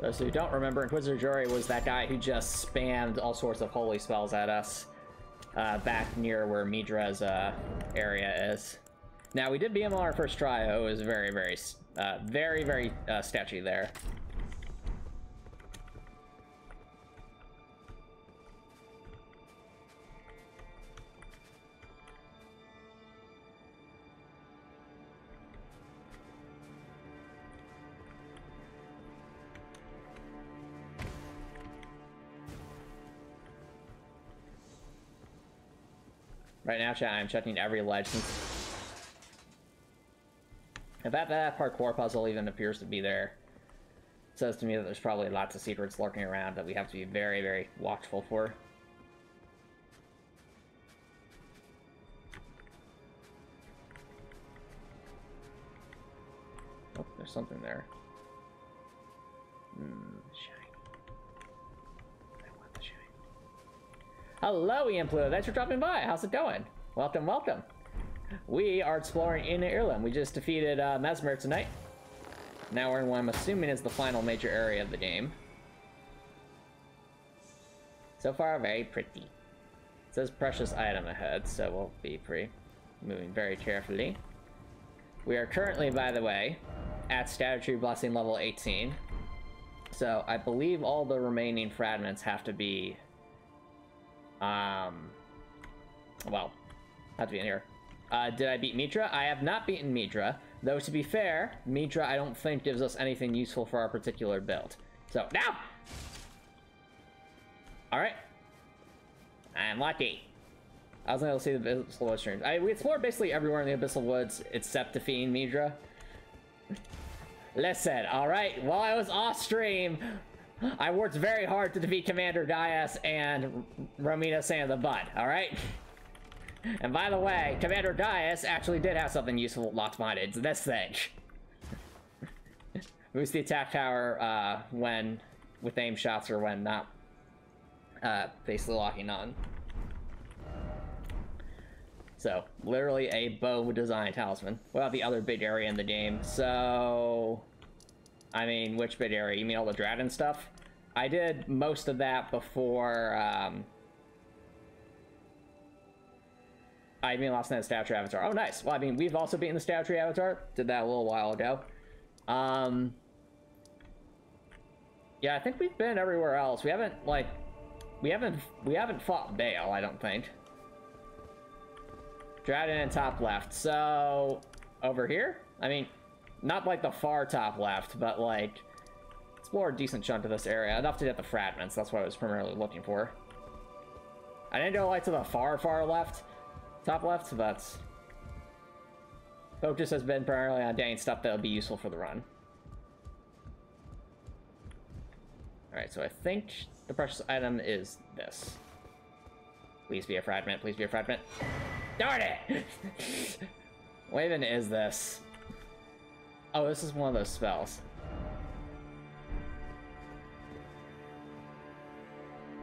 Those who don't remember, Inquisitor Jori was that guy who just spammed all sorts of holy spells at us uh, back near where Midra's uh, area is. Now, we did beat him on our first try. It was very, very, uh, very, very uh, sketchy there. Right now, chat, I'm checking every ledge. In fact, that parkour puzzle even appears to be there. It says to me that there's probably lots of secrets lurking around that we have to be very, very watchful for. Oh, there's something there. Hmm, hello, Ian Pluta. Thanks for dropping by. How's it going? Welcome, welcome. We are exploring in Ireland. We just defeated uh, Messmer tonight. Now we're in what I'm assuming is the final major area of the game. So far, very pretty. It says precious item ahead, so we'll be pre moving very carefully. We are currently, by the way, at Scadutree Blessing level eighteen. So I believe all the remaining fragments have to be, um, well, have to be in here. Uh, did I beat Midra? I have not beaten Midra, though to be fair, Midra I don't think gives us anything useful for our particular build. So now, all right, I am lucky. I was able to see the Abyssal Woods streams. I, we explored basically everywhere in the Abyssal Woods except defeating Midra. Listen, all right, while I was off stream, I worked very hard to defeat Commander Dias and Romina Saint of the Bud, all right? And by the way, Commander Dias actually did have something useful locked behind it. It's this thing. Moves the attack tower uh, when with aim shots or when not uh, basically locking on. So, literally a bow design talisman. What about the other big area in the game? So, I mean, which big area? You mean all the dragon stuff? I did most of that before, um... I mean, last night the Scadutree Avatar. Oh, nice! Well, I mean, we've also beaten the Scadutree Avatar. Did that a little while ago. Um... Yeah, I think we've been everywhere else. We haven't, like... We haven't, we haven't fought Bale, I don't think. Dragon in top left, so over here? I mean, not like the far top left, but like explore a decent chunk of this area. Enough to get the fragments, that's what I was primarily looking for. I didn't go like to the far, far left, top left, but focus has been primarily on getting stuff that'll be useful for the run. Alright, so I think the precious item is this. Please be a fragment, please be a fragment. Darn it! What even is this? Oh, this is one of those spells.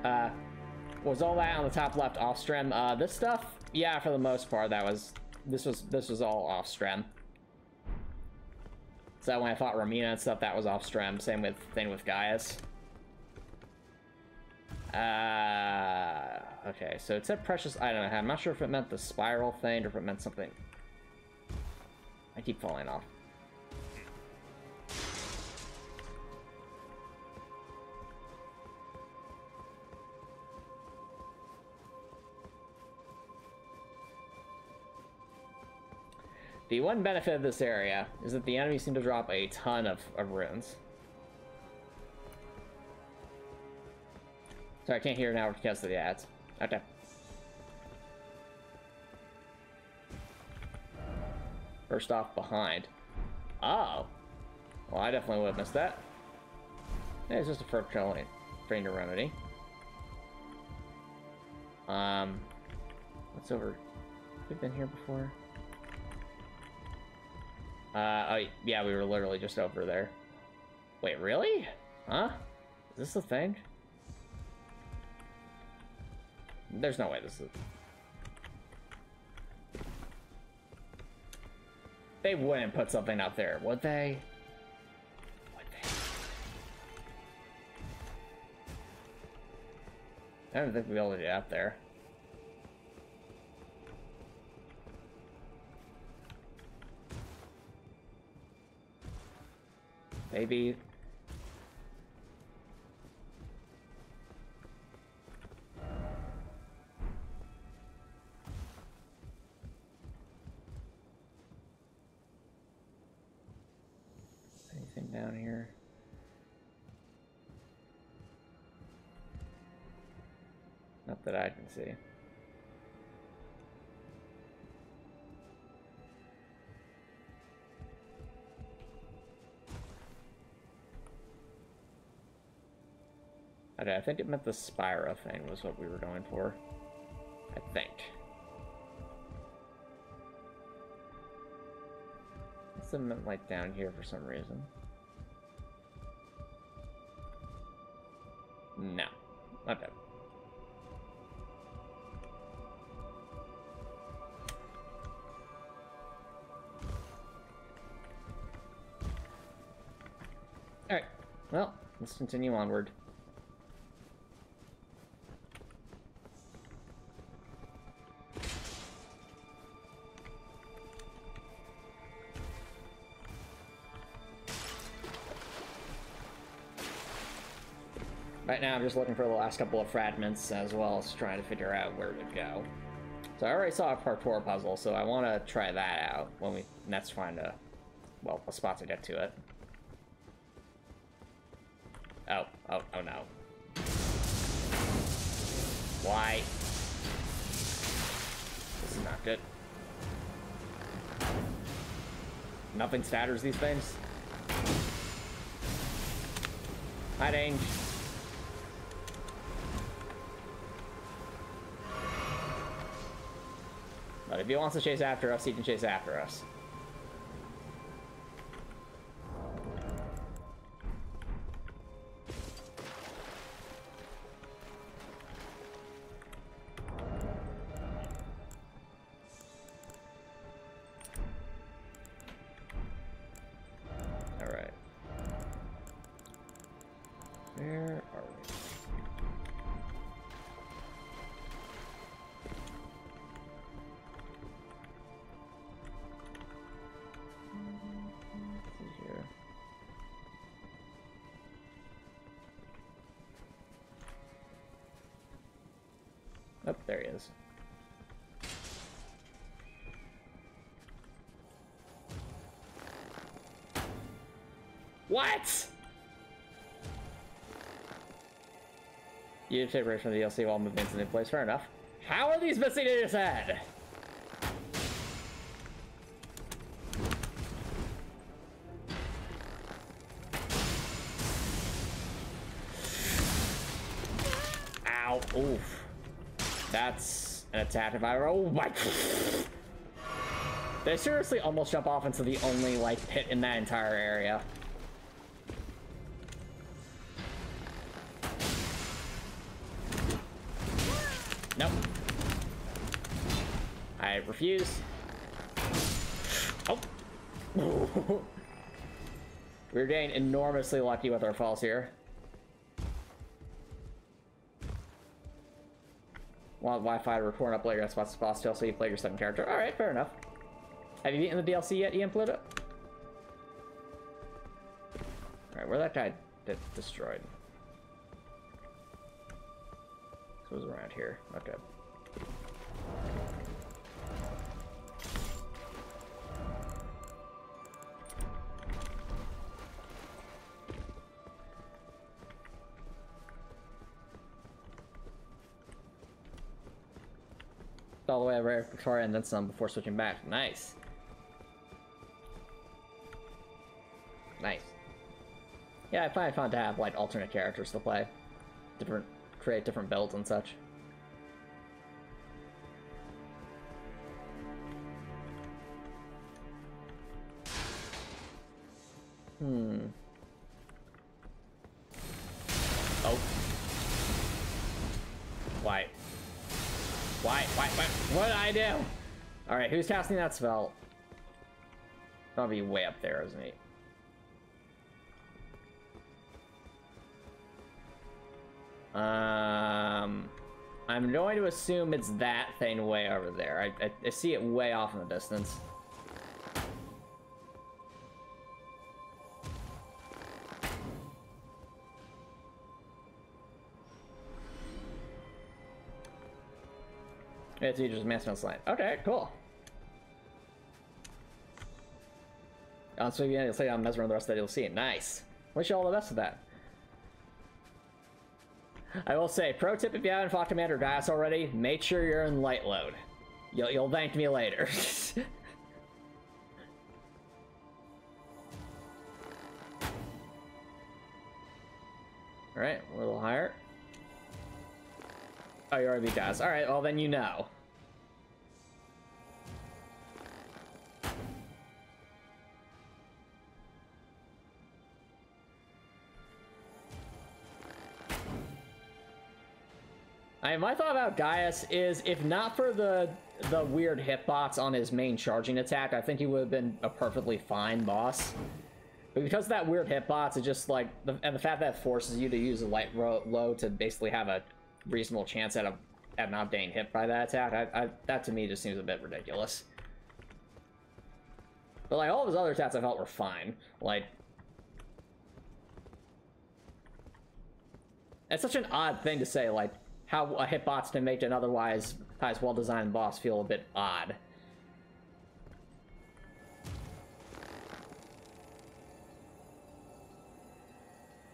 Uh, was all that on the top left off stream? Uh, this stuff? Yeah, for the most part, that was this was this was all off stream. So when I fought Romina and stuff, that was off stream. Same with thing with Gaius. Uh, okay, so it said precious item. I'm not sure if it meant the spiral thing or if it meant something. I keep falling off. The one benefit of this area is that the enemies seem to drop a ton of, of runes. Sorry, I can't hear now because of the ads. Okay. First off, behind. Oh. Well, I definitely would have missed that. It's just a fertility drain to remedy. Um, what's over? We've been here before. Uh, oh, yeah, we were literally just over there. Wait, really? Huh? Is this the thing? There's no way this is... They wouldn't put something out there, would they? Would they? I don't think we'd be able to get out there. Maybe... down here. Not that I can see. Okay, I think it meant the Spyro thing was what we were going for. I think. It's meant like down here for some reason. No, not bad. Well, let's continue onward. Right now, I'm just looking for the last couple of fragments, as well as trying to figure out where to go. So I already saw a parkour puzzle, so I want to try that out when we next find a, well, a spot to get to it. Oh, oh, oh no. Why? This is not good. Nothing shatters these things. Hiding. But if he wants to chase after us, he can chase after us. Alright. Where are we? Oh, there he is. What? You take breaks from the D L C while movements in place. Fair enough. How are these missing in his head? Ow. Oof. That's an attack if I were. Oh my. They seriously almost jump off into the only, like, pit in that entire area. Nope. I refuse. Oh. We're getting enormously lucky with our falls here. Want Wi-Fi to report up later. That's what's the boss D L C. You play your second character. All right, fair enough. Have you beaten the D L C yet, Ian Pluta? All right, where that guy did destroyed. This was around here. Okay. All the way over Victoria and then some before switching back. Nice. Nice. Yeah, I find it fun to have, like, alternate characters to play. Different, create different builds and such. Hmm. Oh. Why? Why? Why? Why? What did I do? All right, who's casting that spell? Probably way up there, isn't he? Um, I'm going to assume it's that thing way over there. I, I, I see it way off in the distance. It's just Messmer slide. Okay, cool. On so yeah, you'll say I'm Messmer on the rest of that you'll see. Nice. Wish you all the best with that. I will say, pro tip: if you haven't fought Commander Dias already, make sure you're in light load. You'll you'll thank me later. All right, a little higher. Oh, you already does. All right, well then you know. I mean, my thought about Dias is, if not for the the weird hitbox on his main charging attack, I think he would have been a perfectly fine boss. But because of that weird hitbox, it just like, and the fact that it forces you to use a light low to basically have a reasonable chance at a at not being hit by that attack, I, I, that to me just seems a bit ridiculous. But like all of his other attacks I felt were fine. Like, it's such an odd thing to say, like how a hitbox can make an otherwise well-designed boss feel a bit odd.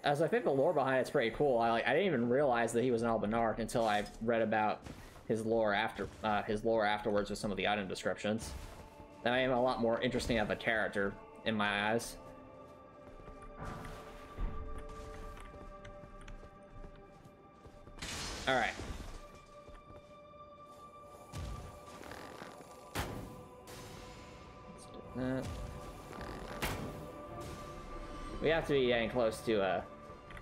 As I think the lore behind it's pretty cool. I like I didn't even realize that he was an Albanark until I read about his lore after uh, his lore afterwards with some of the item descriptions. That made him a lot more interesting of a character in my eyes. All right. Let's do that. We have to be getting close to a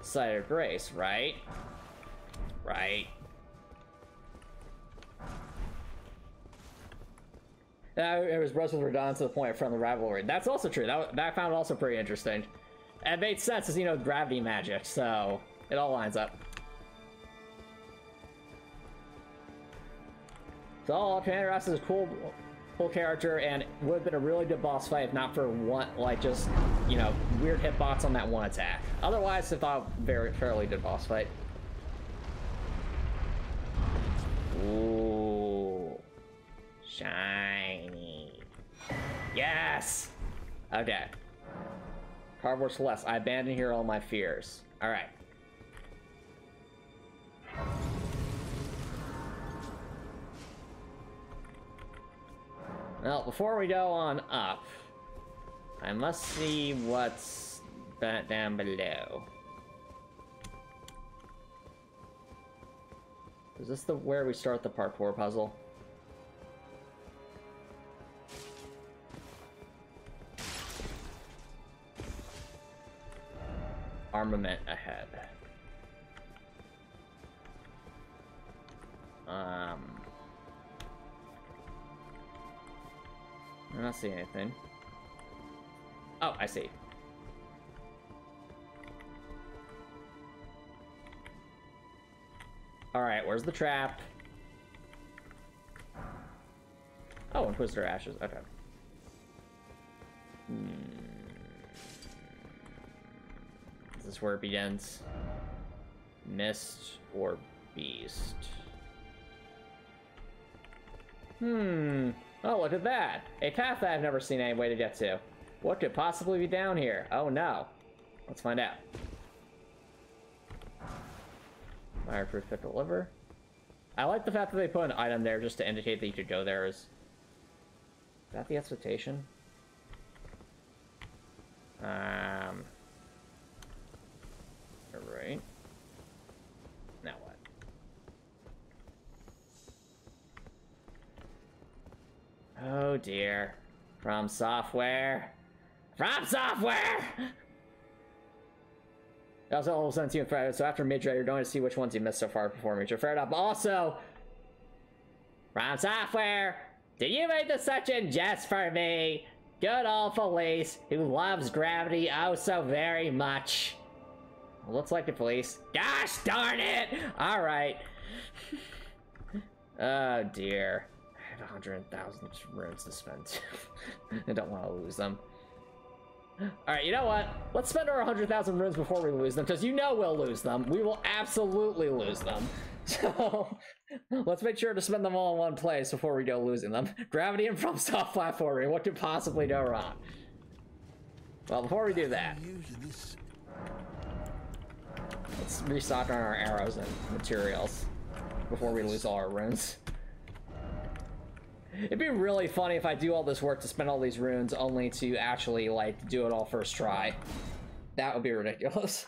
Cider Grace, right? Right. Now, it was Brussels were done to the point of friendly rivalry. That's also true. That, that I found also pretty interesting. And it made sense as, you know, gravity magic, so it all lines up. So, Commander Dias is a cool, cool character, and would have been a really good boss fight if not for one, like, just, you know, weird hitbox on that one attack. Otherwise, I thought very fairly good boss fight. Ooh. Shiny. Yes! Okay. Cardboard Celeste, I abandon here all my fears. Alright. Well, before we go on up, I must see what's down below. Is this the where we start the parkour puzzle? Armament ahead. Um. I don't see anything. Oh, I see. Alright, where's the trap? Oh, Inquisitor Ashes. Okay. Hmm. Is this where it begins? Mist or beast? Hmm. Oh, look at that! A path that I've never seen any way to get to. What could possibly be down here? Oh no. Let's find out. Fireproof pickle liver. I like the fact that they put an item there just to indicate that you could go there. Is, is that the expectation? Um. Alright. Now what? Oh dear. From software. From software! That was all sent to you in Friday, so after Midra, you're going to see which ones you missed so far before Midra. Fair enough. Also, From Software, did you make the section just for me? Good old Felise, who loves gravity oh so very much. Looks like the police. Gosh darn it! Alright. Oh dear. I have one hundred thousand runes to spend. I don't want to lose them. Alright, you know what? Let's spend our one hundred thousand runes before we lose them, because you know we'll lose them. We will absolutely lose them. So, let's make sure to spend them all in one place before we go losing them. Gravity and From Soft platforming. What could possibly go wrong? Well, before we do that, let's restock on our arrows and materials before we lose all our runes. It'd be really funny if I do all this work to spend all these runes only to actually, like, do it all first try. That would be ridiculous.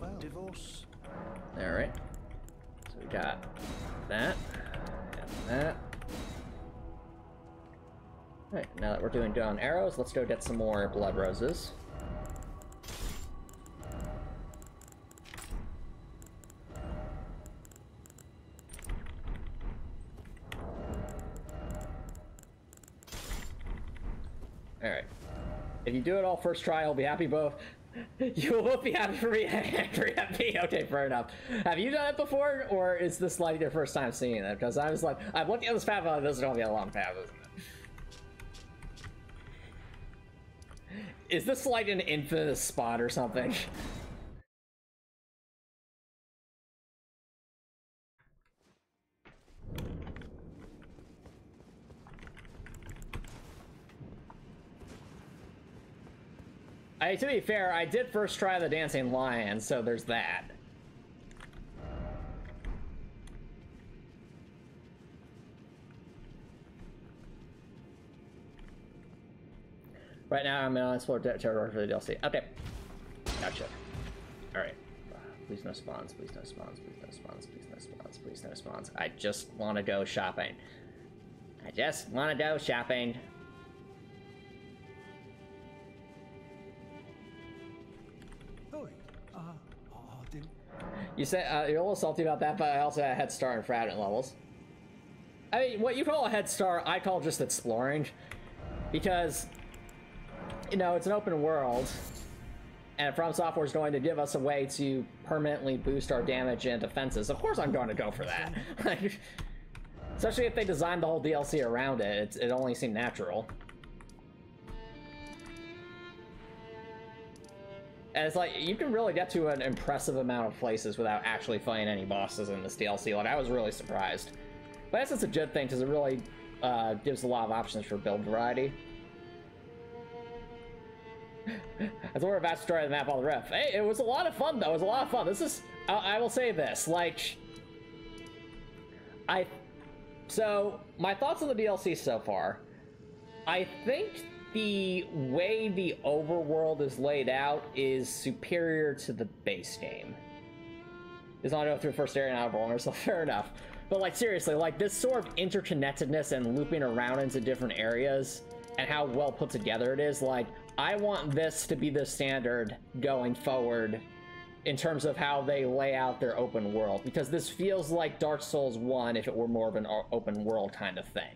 Well, divorce. Alright. So we got that. Got that. Alright, now that we're doing down arrows, let's go get some more blood roses. All right. If you do it all first try, I'll be happy, Bo. You won't be happy for me. Okay, fair enough. Have you done it before, or is this like your first time seeing it? Because I was like, I've looked at this path, and this is going to be a long path, isn't it? Is this like an infinite spot or something? I, to be fair, I did first try the dancing lion, so there's that. Right now, I'm in unexplored territory for the D L C. Okay. Gotcha. Alright. Please no spawns, please no spawns, please no spawns, please no spawns, please no spawns. I just want to go shopping. I just want to go shopping. You said uh, you're a little salty about that, but I also had a head start in Fragment levels. I mean, what you call a head start, I call just exploring. Because, you know, it's an open world, and From Software is going to give us a way to permanently boost our damage and defenses. Of course I'm going to go for that. Especially if they designed the whole D L C around it, it, it only seemed natural. And it's like, you can really get to an impressive amount of places without actually fighting any bosses in this D L C. Like, I was really surprised. But I guess it's a good thing, because it really uh, gives a lot of options for build variety. That's where we're about to start the map on the riff. Hey, it was a lot of fun, though. It was a lot of fun. This is... I, I will say this, like... I... So, my thoughts on the D L C so far. I think... the way the overworld is laid out is superior to the base game. It's not going through the first area and out of order, so fair enough. But like seriously, like this sort of interconnectedness and looping around into different areas and how well put together it is, like I want this to be the standard going forward in terms of how they lay out their open world, because this feels like Dark Souls one if it were more of an open world kind of thing.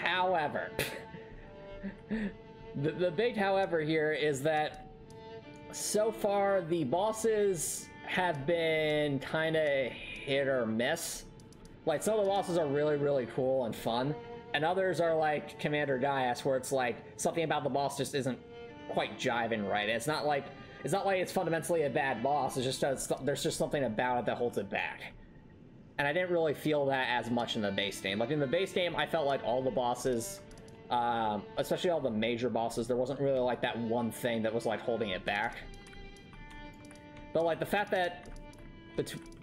However... The, the big however here is that so far the bosses have been kind of hit or miss. Like some of the bosses are really, really cool and fun, and others are like Commander Dias, where it's like something about the boss just isn't quite jiving right. It's not like it's not like it's fundamentally a bad boss. It's just a, it's, there's just something about it that holds it back. And I didn't really feel that as much in the base game. Like in the base game, I felt like all the bosses. Um, especially all the major bosses, there wasn't really like that one thing that was like holding it back. But like the fact that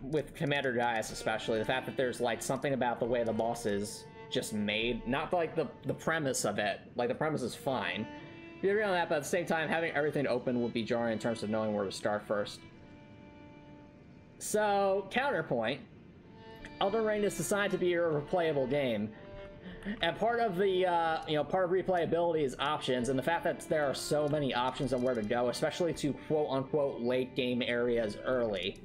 with Commander Dias especially, the fact that there's like something about the way the boss is just made, not like the, the premise of it, like the premise is fine. You agree on that, but at the same time, having everything open would be jarring in terms of knowing where to start first. So, counterpoint, Elden Ring is designed to be a replayable game. And part of the, uh, you know, part of replayability is options, and the fact that there are so many options on where to go, especially to quote-unquote late-game areas early,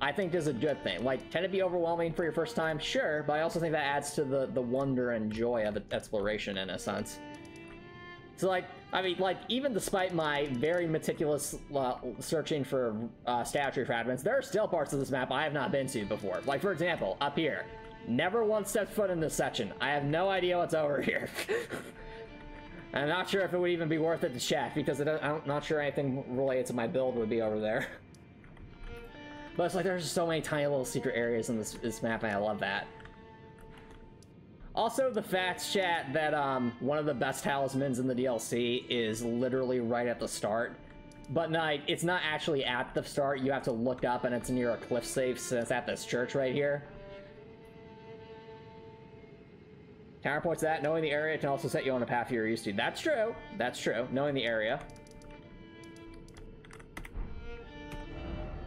I think is a good thing. Like, can it be overwhelming for your first time? Sure, but I also think that adds to the, the wonder and joy of exploration, in a sense. So, like, I mean, like, even despite my very meticulous uh, searching for uh, statue fragments, there are still parts of this map I have not been to before. Like, for example, up here. Never once stepped foot in this section. I have no idea what's over here. I'm not sure if it would even be worth it to check, because it, I'm not sure anything related to my build would be over there. But it's like there's just so many tiny little secret areas in this, this map, and I love that. Also, the fact, chat, that um, one of the best talismans in the D L C is literally right at the start. But like, it's not actually at the start. You have to look up, and it's near a cliff safe, so it's at this church right here. Counterpoint to that, knowing the area can also set you on a path you're used to. That's true. That's true. Knowing the area.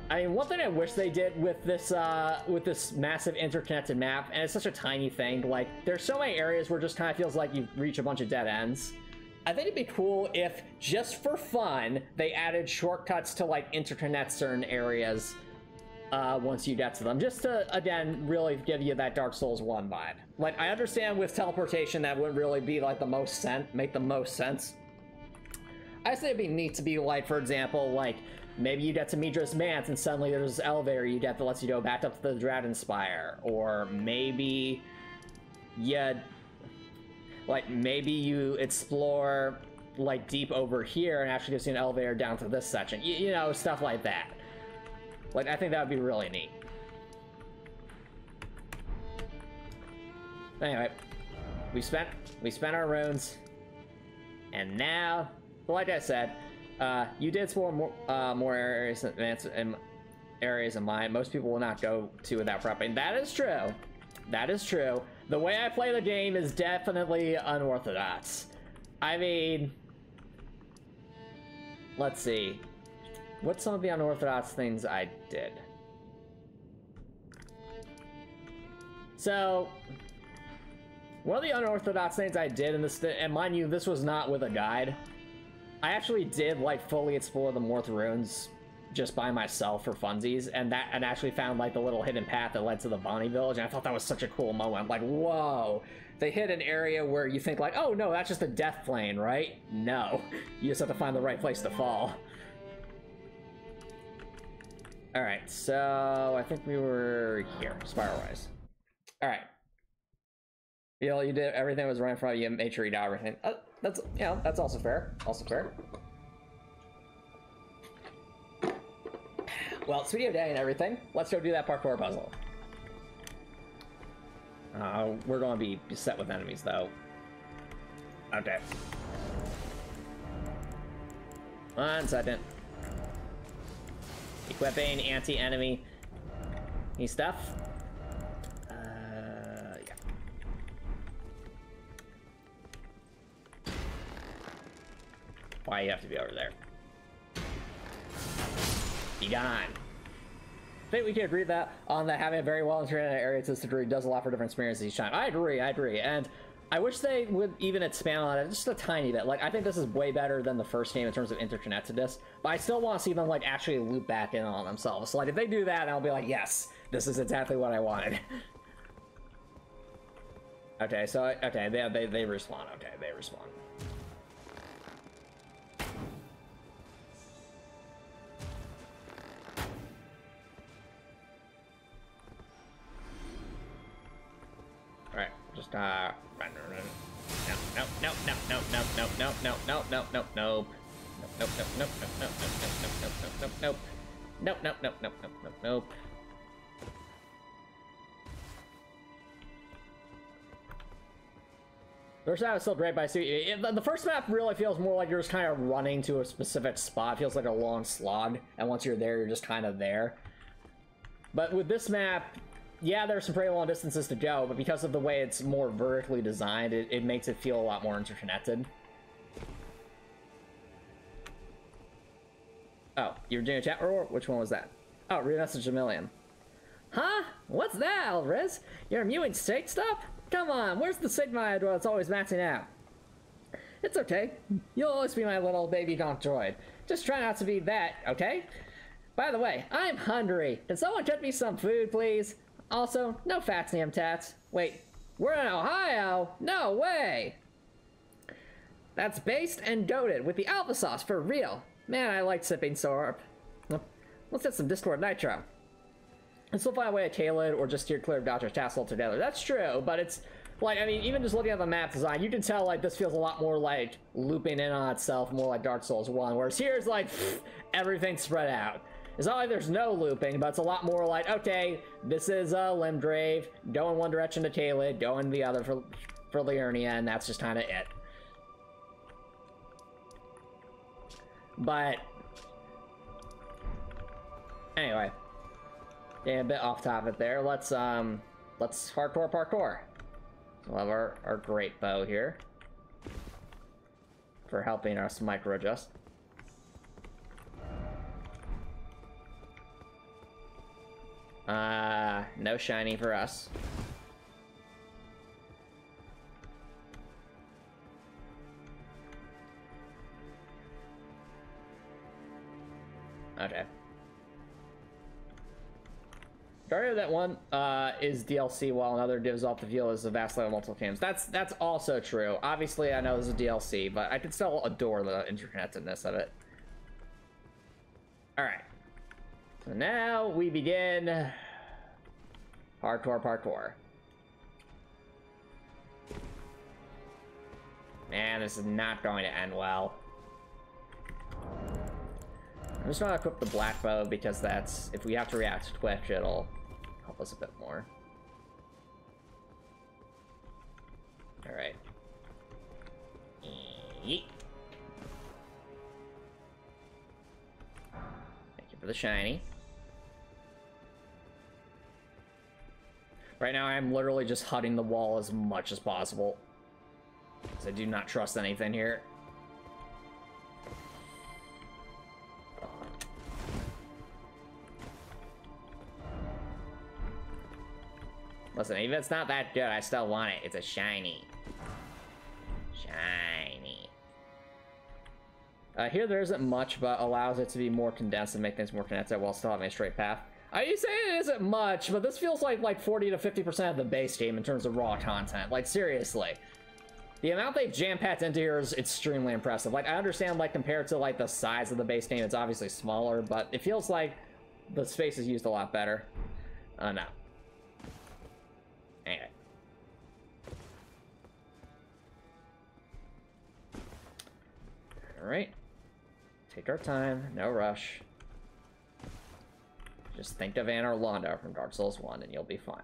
I mean, one thing I wish they did with this uh, with this massive interconnected map, and it's such a tiny thing, like, there's so many areas where it just kind of feels like you reach a bunch of dead ends. I think it'd be cool if, just for fun, they added shortcuts to, like, interconnect certain areas uh, once you get to them. Just to, again, really give you that Dark Souls one vibe. Like, I understand with teleportation that wouldn't really be, like, the most sense, make the most sense. I say it'd be neat to be, like, for example, like, maybe you get to Midra's Manse and suddenly there's an elevator you get that lets you go back up to the Dragonspire. Or maybe you, like, maybe you explore, like, deep over here and actually gives you an elevator down to this section. You, you know, stuff like that. Like, I think that would be really neat. Anyway, we spent, we spent our runes. And now, like I said, Uh, you did explore more, uh, more areas and areas than mine. Most people will not go to without prepping. That is true. That is true. The way I play the game is definitely unorthodox. I mean, let's see. What's some of the unorthodox things I did? So, one of the unorthodox things I did in this, th and mind you, this was not with a guide. I actually did, like, fully explore the Morth Ruins just by myself for funsies, and that and actually found, like, the little hidden path that led to the Bonnie Village, and I thought that was such a cool moment. I'm like, whoa! They hit an area where you think, like, oh, no, that's just a death plane, right? No. You just have to find the right place to fall. Alright, so I think we were here, spiral-wise. Alright. You know, you did everything was right in front of you, made sure you got everything. Uh, That's, you know, that's also fair. Also fair. Well, it's video day and everything. Let's go do that parkour puzzle. Uh, we're going to be beset with enemies, though. Okay. One second. Equipping anti-enemy stuff. Why you have to be over there? Be gone. I think we can agree that on that having a very well internet area to this degree does allow for different experiences each time. I agree, I agree. And I wish they would even expand on it just a tiny bit. Like, I think this is way better than the first game in terms of interconnectedness, but I still want to see them, like, actually loop back in on themselves. So, like, if they do that, I'll be like, yes, this is exactly what I wanted. Okay, so, okay, they, they, they respawn. Okay, they respawn. Just uh, run, run, run. No, no, no, no, no, no, no, no, no, no, no, no, no, nope, nope, nope, nope, nope, nope, nope, nope, nope, nope, nope, nope, nope, nope, nope, nope, nope, nope, nope, nope. First map is still great by suit. The first map really feels more like you're just kind of running to a specific spot. It feels like a long slog, and once you're there, you're just kind of there. But with this map, yeah, there's some pretty long distances to go, but because of the way it's more vertically designed, it, it makes it feel a lot more interconnected. Oh, you were doing a chat roar? Which one was that? Oh, read message a million. Huh? What's that, Alvarez? You're immune to state stuff? Come on, where's the Sigma droid that's always maxing out? It's okay. You'll always be my little baby donk droid. Just try not to be that, okay? By the way, I'm hungry. Can someone get me some food, please? Also, no fatsnium tats. Wait, we're in Ohio? No way! That's based and goated with the alpha sauce for real. Man, I like sipping syrup. Let's get some Discord Nitro. And still find a way to Kaled or just steer clear of Dodger's Tassel altogether. That's true, but it's like, I mean, even just looking at the map design, you can tell, like, this feels a lot more like looping in on itself, more like Dark Souls one, whereas here's like pfft, everything spread out. It's not like there's no looping, but it's a lot more like, okay, this is a uh, Limgrave, go in one direction to Kaled, go in the other for, for Liurnia, and that's just kind of it. But, anyway, getting a bit off topic there. Let's, um, let's hardcore parkour. We'll have our, our great bow here for helping us micro-adjust. Uh, no shiny for us. Okay. Majority of that one uh, is D L C, while another gives off the feel is a vast lot of multiple games. That's that's also true. Obviously, I know this is a D L C, but I can still adore the interconnectedness of it. All right. So now we begin hardcore parkour. Man, this is not going to end well. I'm just gonna equip the black bow because that's, if we have to react to Twitch, it'll help us a bit more. All right. Yeet. Thank you for the shiny. Right now I'm literally just hudding the wall as much as possible, because I do not trust anything here. Listen, even if it's not that good, I still want it. It's a shiny. Shiny. Uh, here there isn't much, but allows it to be more condensed and make things more condensed while still having a straight path. I you say it isn't much, but this feels like like forty to fifty percent of the base game in terms of raw content. Like, seriously. The amount they've jam-packed into here is extremely impressive. Like, I understand, like, compared to, like, the size of the base game, it's obviously smaller, but it feels like the space is used a lot better. Uh, no. Anyway. Alright. Take our time. No rush. Just think of Anor Londo from Dark Souls one and you'll be fine.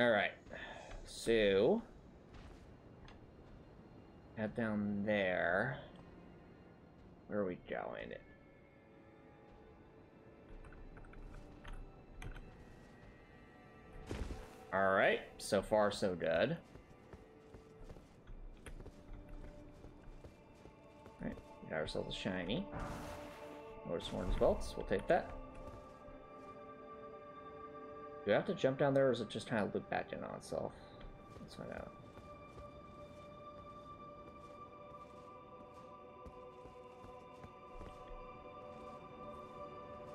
Alright. So... head down there. Where are we going? Alright, so far so good. Alright, we got ourselves a shiny. Lord Sworn's Belts, we'll take that. Do I have to jump down there, or is it just kind of loop back in on itself? Let's find out.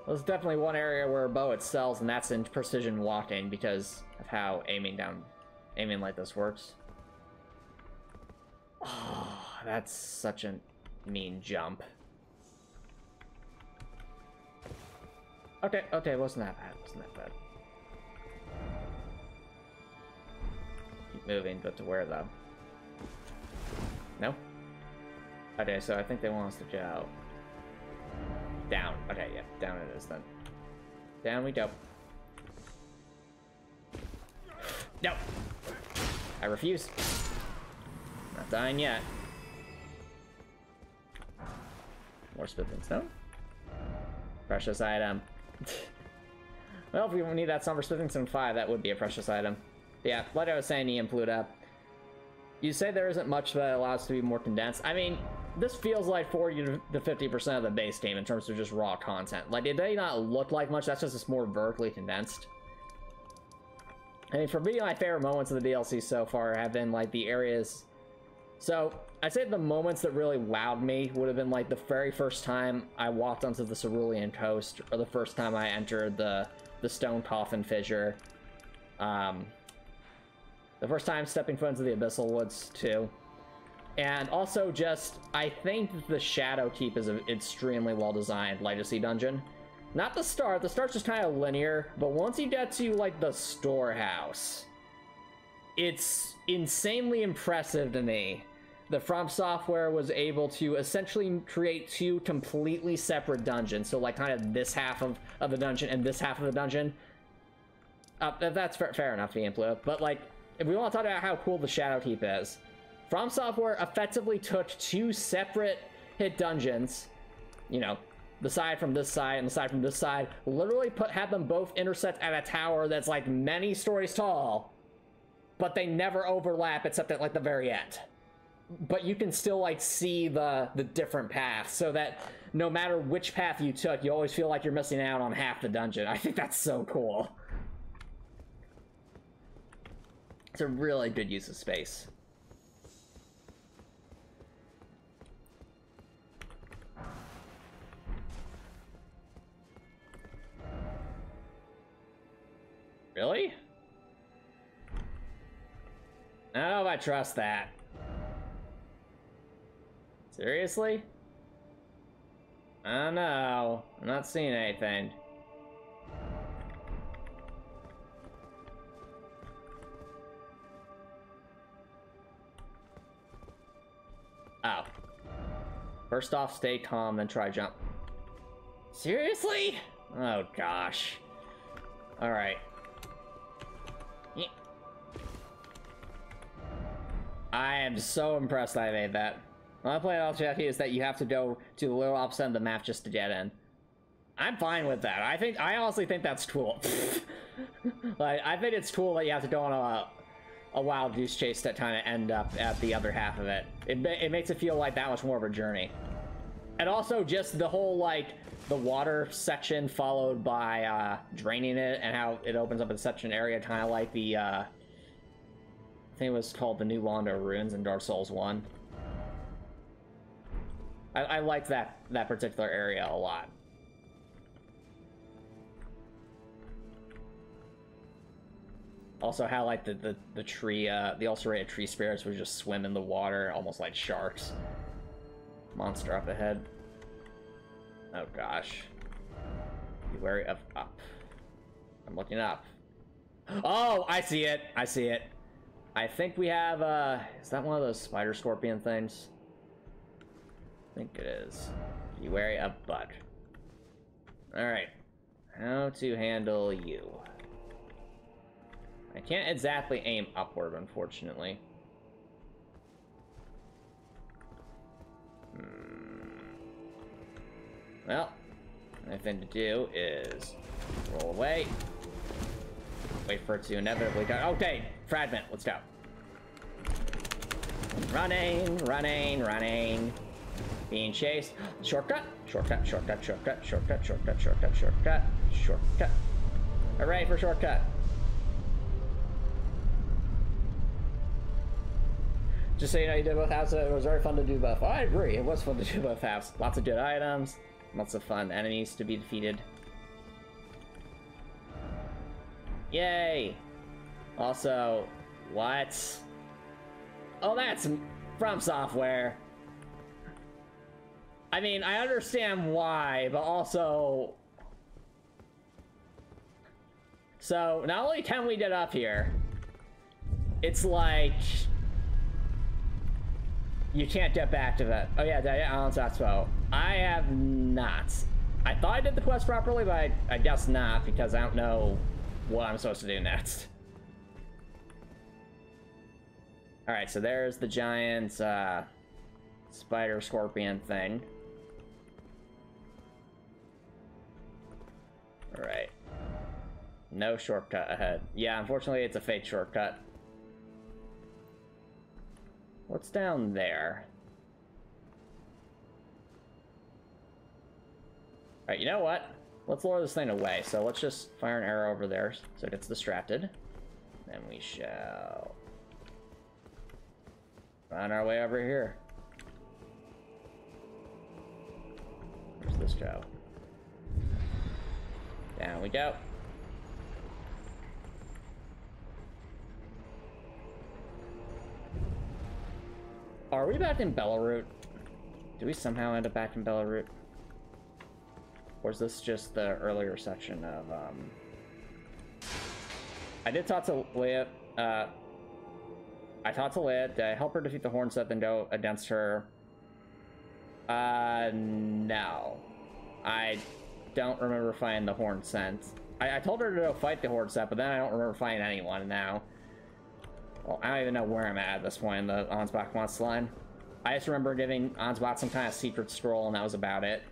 Well, there's definitely one area where a bow excels, and that's in precision walking because of how aiming down, aiming like this works. Oh, that's such a mean jump. Okay, okay, wasn't that bad? Wasn't that bad? Keep moving, but to where though? No. Okay, so I think they want us to go down. Okay, yeah, down it is then. Down we go. No! I refuse. Not dying yet. More spitting stone. Precious item. Well, if we need that Somber Spitting Stone five, that would be a precious item. Yeah, like I was saying, Ian Pluta. You say there isn't much that allows to be more condensed. I mean, this feels like forty to fifty percent of the base game in terms of just raw content. Like, it may not look like much, that's just it's more vertically condensed. I mean, for me, my favorite moments of the D L C so far have been, like, the areas... So, I'd say the moments that really wowed me would have been, like, the very first time I walked onto the Cerulean Coast, or the first time I entered the, the Stone Coffin Fissure. Um, the first time stepping foot into the Abyssal Woods, too. And also just, I think the Shadowkeep is an extremely well-designed legacy dungeon. Not the start, the start's just kind of linear, but once you get to, like, the storehouse, it's insanely impressive to me that From Software was able to essentially create two completely separate dungeons. So, like, kind of this half of, of the dungeon and this half of the dungeon. Uh, that's fair, fair enough, Ian Pluta. But, like, if we want to talk about how cool the Shadowkeep is, From Software effectively took two separate hit dungeons, you know, the side from this side and the side from this side, literally put had them both intersect at a tower that's like many stories tall, but they never overlap except at like the very end. But you can still like see the, the different paths, so that no matter which path you took, you always feel like you're missing out on half the dungeon. I think that's so cool. It's a really good use of space. Really? I don't know if I trust that. Seriously? I don't know. I'm not seeing anything. Oh. First off, stay calm, then try jump. Seriously? Oh gosh. Alright. I am so impressed that I made that. My plan all check is that you have to go to the little opposite end of the map just to get in. I'm fine with that. I think I honestly think that's cool. Like I think it's cool that you have to go on a a wild goose chase that kind of end up at the other half of it. It it makes it feel like that much more of a journey. And also just the whole like the water section followed by uh, draining it and how it opens up in such an area, kind of like the uh, I think it was called the New Londo Ruins in Dark Souls one. I, I liked that that particular area a lot. Also how like the, the, the tree, uh, the ulcerated tree spirits would just swim in the water, almost like sharks. Monster up ahead. Oh gosh. Be wary of up. I'm looking up. Oh, I see it. I see it. I think we have, uh, is that one of those spider scorpion things? I think it is. Be wary of bug. Alright. How to handle you. I can't exactly aim upward, unfortunately. Hmm. Well, the only thing to do is roll away. Wait for it to inevitably go. Okay, fragment, let's go. Running, running, running. Being chased. Shortcut, shortcut, shortcut, shortcut, shortcut, shortcut, shortcut, shortcut, shortcut. Hooray for shortcut. Just so you know, you did both halves, so it was very fun to do both. I agree, it was fun to do both halves. Lots of good items, lots of fun enemies to be defeated. Yay! Also, what? Oh, that's From Software. I mean, I understand why, but also... So, not only can we get up here, it's like... You can't get back to that. Oh yeah, that, yeah, that's well. I have not. I thought I did the quest properly, but I, I guess not, because I don't know what I'm supposed to do next. Alright, so there's the giant uh, spider scorpion thing. Alright. No shortcut ahead. Yeah, unfortunately it's a fake shortcut. What's down there? Alright, you know what? Let's lower this thing away. So let's just fire an arrow over there so it gets distracted. Then we shall find our way over here. Where's this go? Down we go. Are we back in Belarut? Do we somehow end up back in Belarut? Or is this just the earlier section of, um... I did talk to Leia, uh... I talked to Leia, did I help her defeat the horn set then go against her? Uh, no. I don't remember fighting the horn set. I, I told her to go fight the horn set, but then I don't remember fighting anyone now. Well, I don't even know where I'm at at this point in the Ansbach monster line. I just remember giving Ansbach some kind of secret scroll, and that was about it.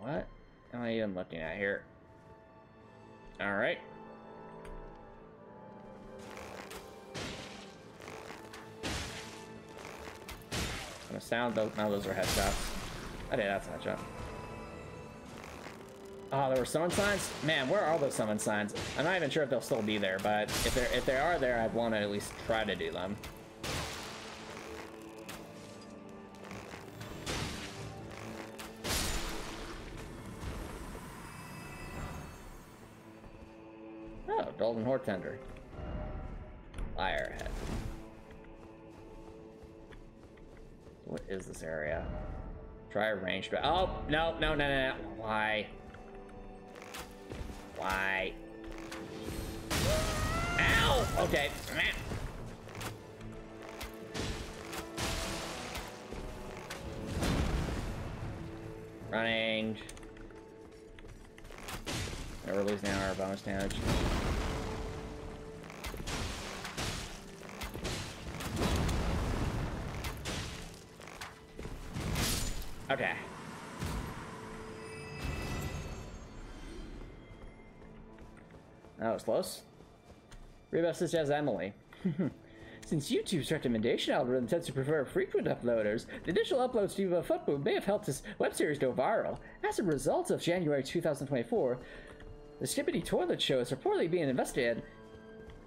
What am I even looking at here? Alright. I'm gonna sound those. Now those are headshots. I did, that's not a job. Oh, there were summon signs? Man, where are those summon signs? I'm not even sure if they'll still be there, but if, they're, if they are there, I'd want to at least try to do them. Golden Hortender. Firehead. What is this area? Try ranged. Oh, no, no, no, no, no. Why? Why? Ow! Okay. Range. We're losing our bonus damage. Okay. That was close. Rebus this as Emily. Since YouTube's recommendation algorithm tends to prefer frequent uploaders, the initial uploads to Footboot may have helped this web series go viral. As a result of January two thousand twenty-four, the Skippity Toilet Show is reportedly being investigated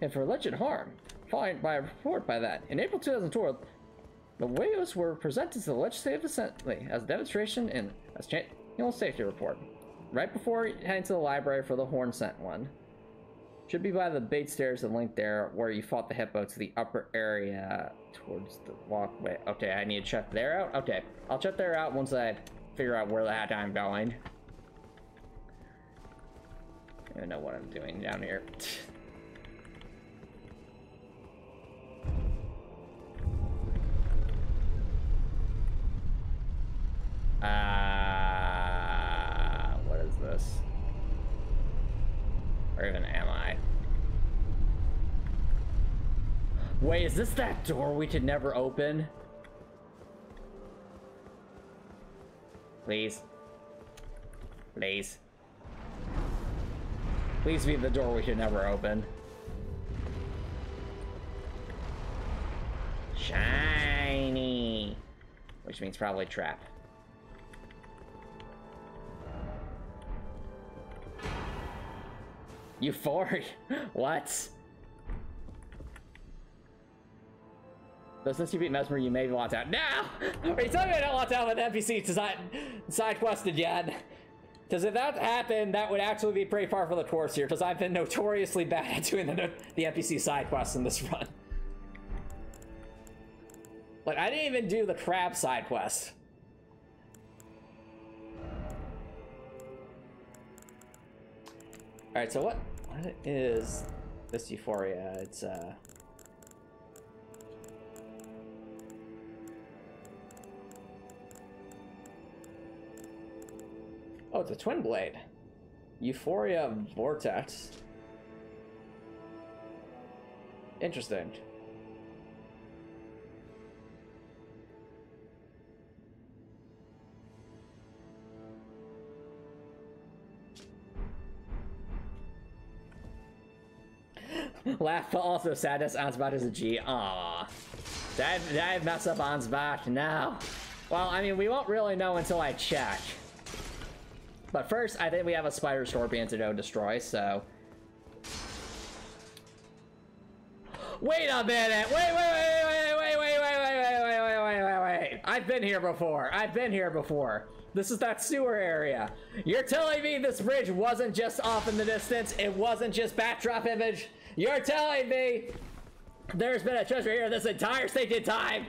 and for alleged harm, followed by a report by that. In April two thousand four, the videos were presented to the Legislative Assembly as a demonstration and as a safety report, right before heading to the library for the horn sent one. Should be by the bait stairs, the link there, where you fought the hippo to the upper area towards the walkway. Okay, I need to check there out. Okay, I'll check there out once I figure out where the heck I'm going. I don't know what I'm doing down here. Ah, uh, what is this? Or even am I? Wait, is this that door we could never open? Please. Please. Please be the door we should never open. Shiny. Which means probably trap. Euphoric? What? Though since you beat Messmer, you may be locked out. No! Are you telling me I don't locked out with N P C to side, side quest again? Because if that happened, that would actually be pretty far from the course here, because I've been notoriously bad at doing the, the N P C side quests in this run. Like, I didn't even do the crab side quest. Alright, so what, what is this euphoria? It's, uh... oh, it's a twin blade. Euphoria Vortex. Interesting. Laugh, but also sadness. Ansbach is a G. Aww. Did I, did I mess up Ansbach? No. Well, I mean, we won't really know until I check. But first, I think we have a spider scorpion to go destroy, so... Wait a minute! Wait, wait, wait, wait, wait, wait, wait, wait, wait, wait, wait, wait, wait, wait. I've been here before. I've been here before. This is that sewer area. You're telling me this bridge wasn't just off in the distance? It wasn't just backdrop image? You're telling me there's been a treasure here this entire stinking time?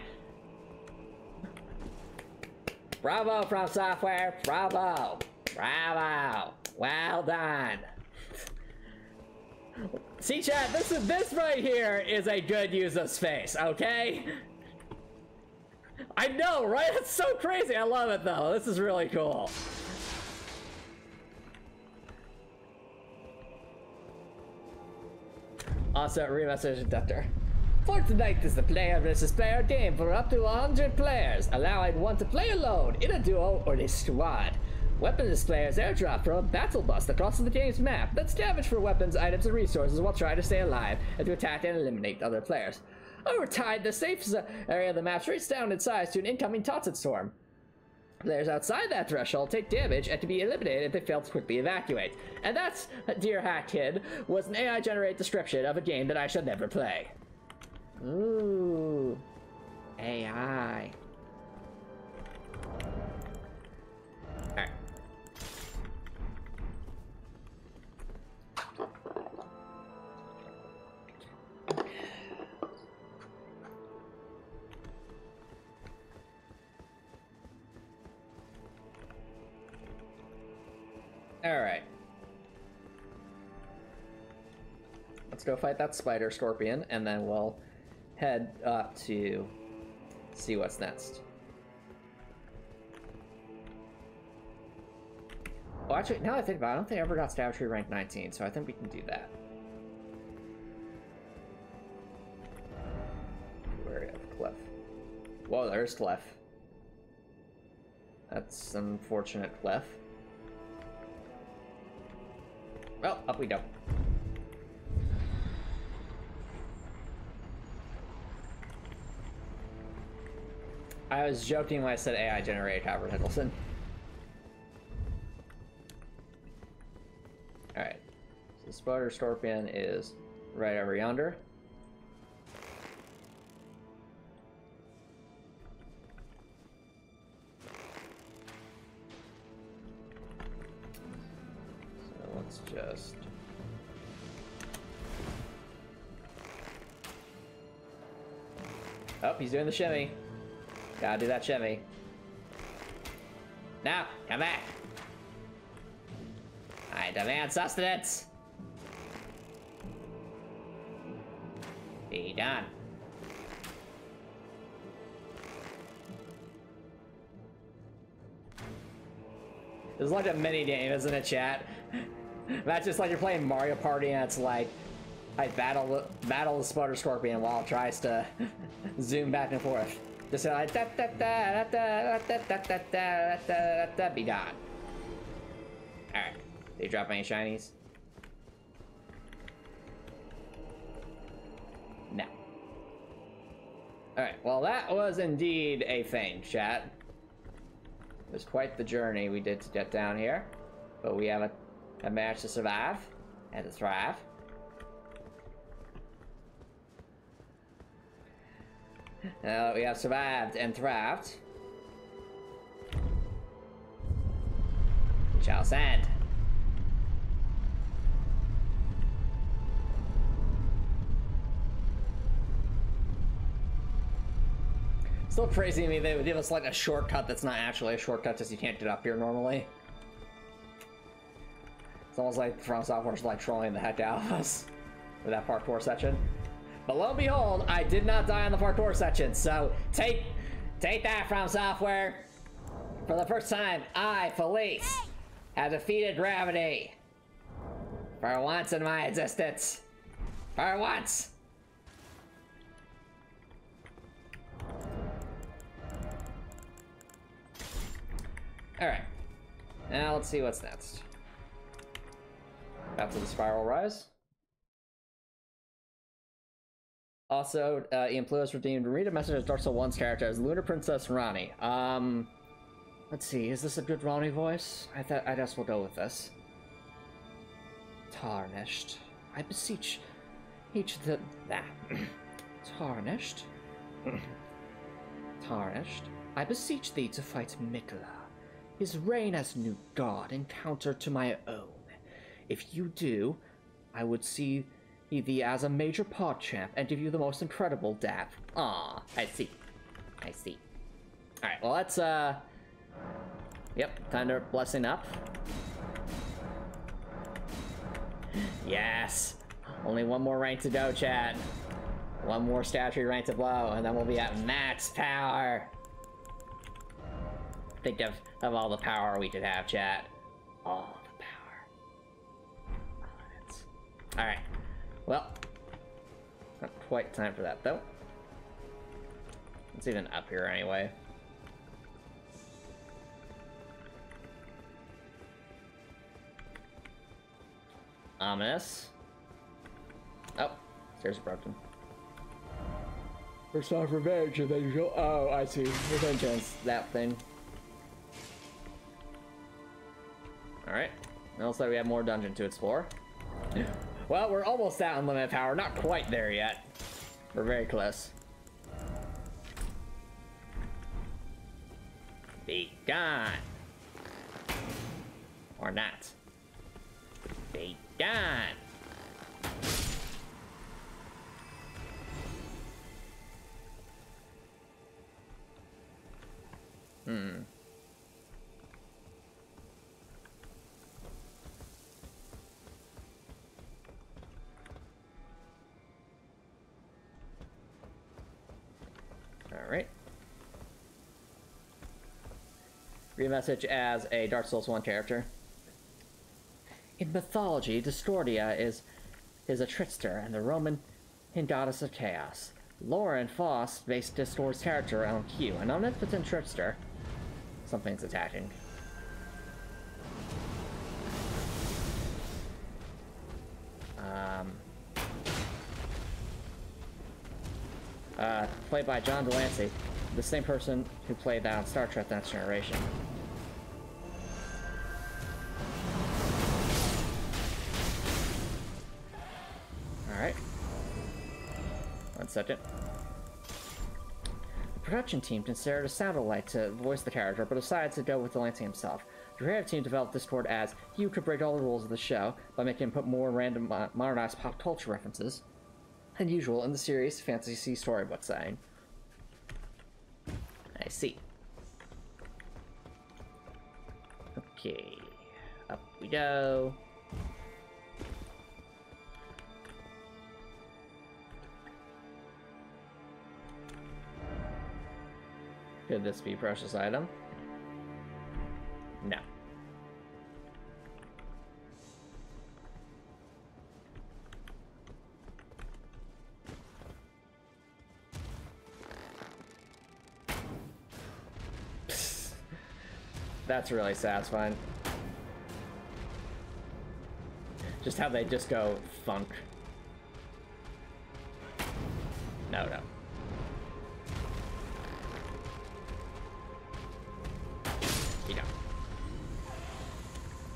Bravo from software, bravo, bravo, well done. See, chat, this is this right here is a good use of space, okay? I know, right? That's so crazy. I love it though. This is really cool. Also, remessage adapter. Fortnite is the player versus player game for up to one hundred players, allowing one to play alone, in a duo, or a squad. Weapons players airdrop from a battle bus across the game's map that's damage for weapons, items, and resources while trying to stay alive and to attack and eliminate other players. Over time, the safe area of the map shrinks down in size to an incoming toxic storm. Players outside that threshold take damage and to be eliminated if they fail to quickly evacuate. And that's, dear Hack Kid, was an A I-generated description of a game that I shall never play. Ooh, A I. All right. Alright. Let's go fight that spider scorpion, and then we'll head up to see what's next. Well, actually, now that I think about it, I don't think I ever got Scadutree rank nineteen, so I think we can do that. Where are you at, Clef? Whoa, there's Clef. That's unfortunate, Clef. Well, up we go. I was joking when I said A I generated Cabra Nicholson. Alright. So the spider scorpion is right over yonder. So let's just oh, he's doing the shimmy. Gotta do that shimmy. Now, come back! I demand sustenance! Be done. This is like a mini-game, isn't it, chat? That's just like you're playing Mario Party and it's like, I battle, battle the Spider Scorpion while it tries to zoom back and forth. Just like da da da da da da da da da da da. Be gone. Alright. Did you drop any shinies? No. Alright, well that was indeed a thing, chat. It was quite the journey we did to get down here. But we have a, a match to survive and to thrive. Now that we have survived and thrived, we shall send. Still crazy to me they would give us like a shortcut that's not actually a shortcut, just you can't get up here normally. It's almost like From Software's like trolling the heck out of us with that parkour section. But lo and behold, I did not die on the parkour section, so take take that, From Software. For the first time, I, Felise, hey. have defeated gravity. For once in my existence. For once. Alright. Now let's see what's next. Back to the spiral rise. Also, uh, Ian Pluta redeemed read a message as Dark Souls one's character as Lunar Princess Ranni. Um, let's see, is this a good Ranni voice? I thought I guess we'll go with this. Tarnished, I beseech each the that nah. Tarnished, tarnished, I beseech thee to fight Mikla, his reign as new god in counter to my own. If you do, I would see thee as a major pod champ and give you the most incredible dap. Ah, I see. I see. Alright, well let's uh Yep, Thunder blessing up. Yes! Only one more rank to go, chat. One more Scadutree rank to blow, and then we'll be at max power. Think of, of all the power we could have, chat. All the power. All of it. Alright. Well, not quite time for that though. It's even up here anyway. Ominous. Oh, stairs are broken. First off, revenge, and then you go. Oh, I see. Revenge is that thing. All right. It looks like we have more dungeon to explore. Well, we're almost out on limited power. Not quite there yet. We're very close. Be gone. Or not. Be gone. Hmm. Read a message as a Dark Souls one character. In mythology, Discordia is is a trickster and the Roman and goddess of chaos. Lore and Foss based Discord's character on Q, an omnipotent trickster. Something's attacking. Um. Uh, played by John Delancey, the same person who played that on Star Trek: The Next Generation. Alright. One second. The production team considered a sound alike to voice the character, but decided to go with Delancey himself. The creative team developed Discord as you could break all the rules of the show by making him put more random uh, modernized pop culture references than usual in the series fantasy storybook setting. I see. Okay, up we go. Could this be a precious item? No. Psst. That's really satisfying. Just how they just go funk. No, no.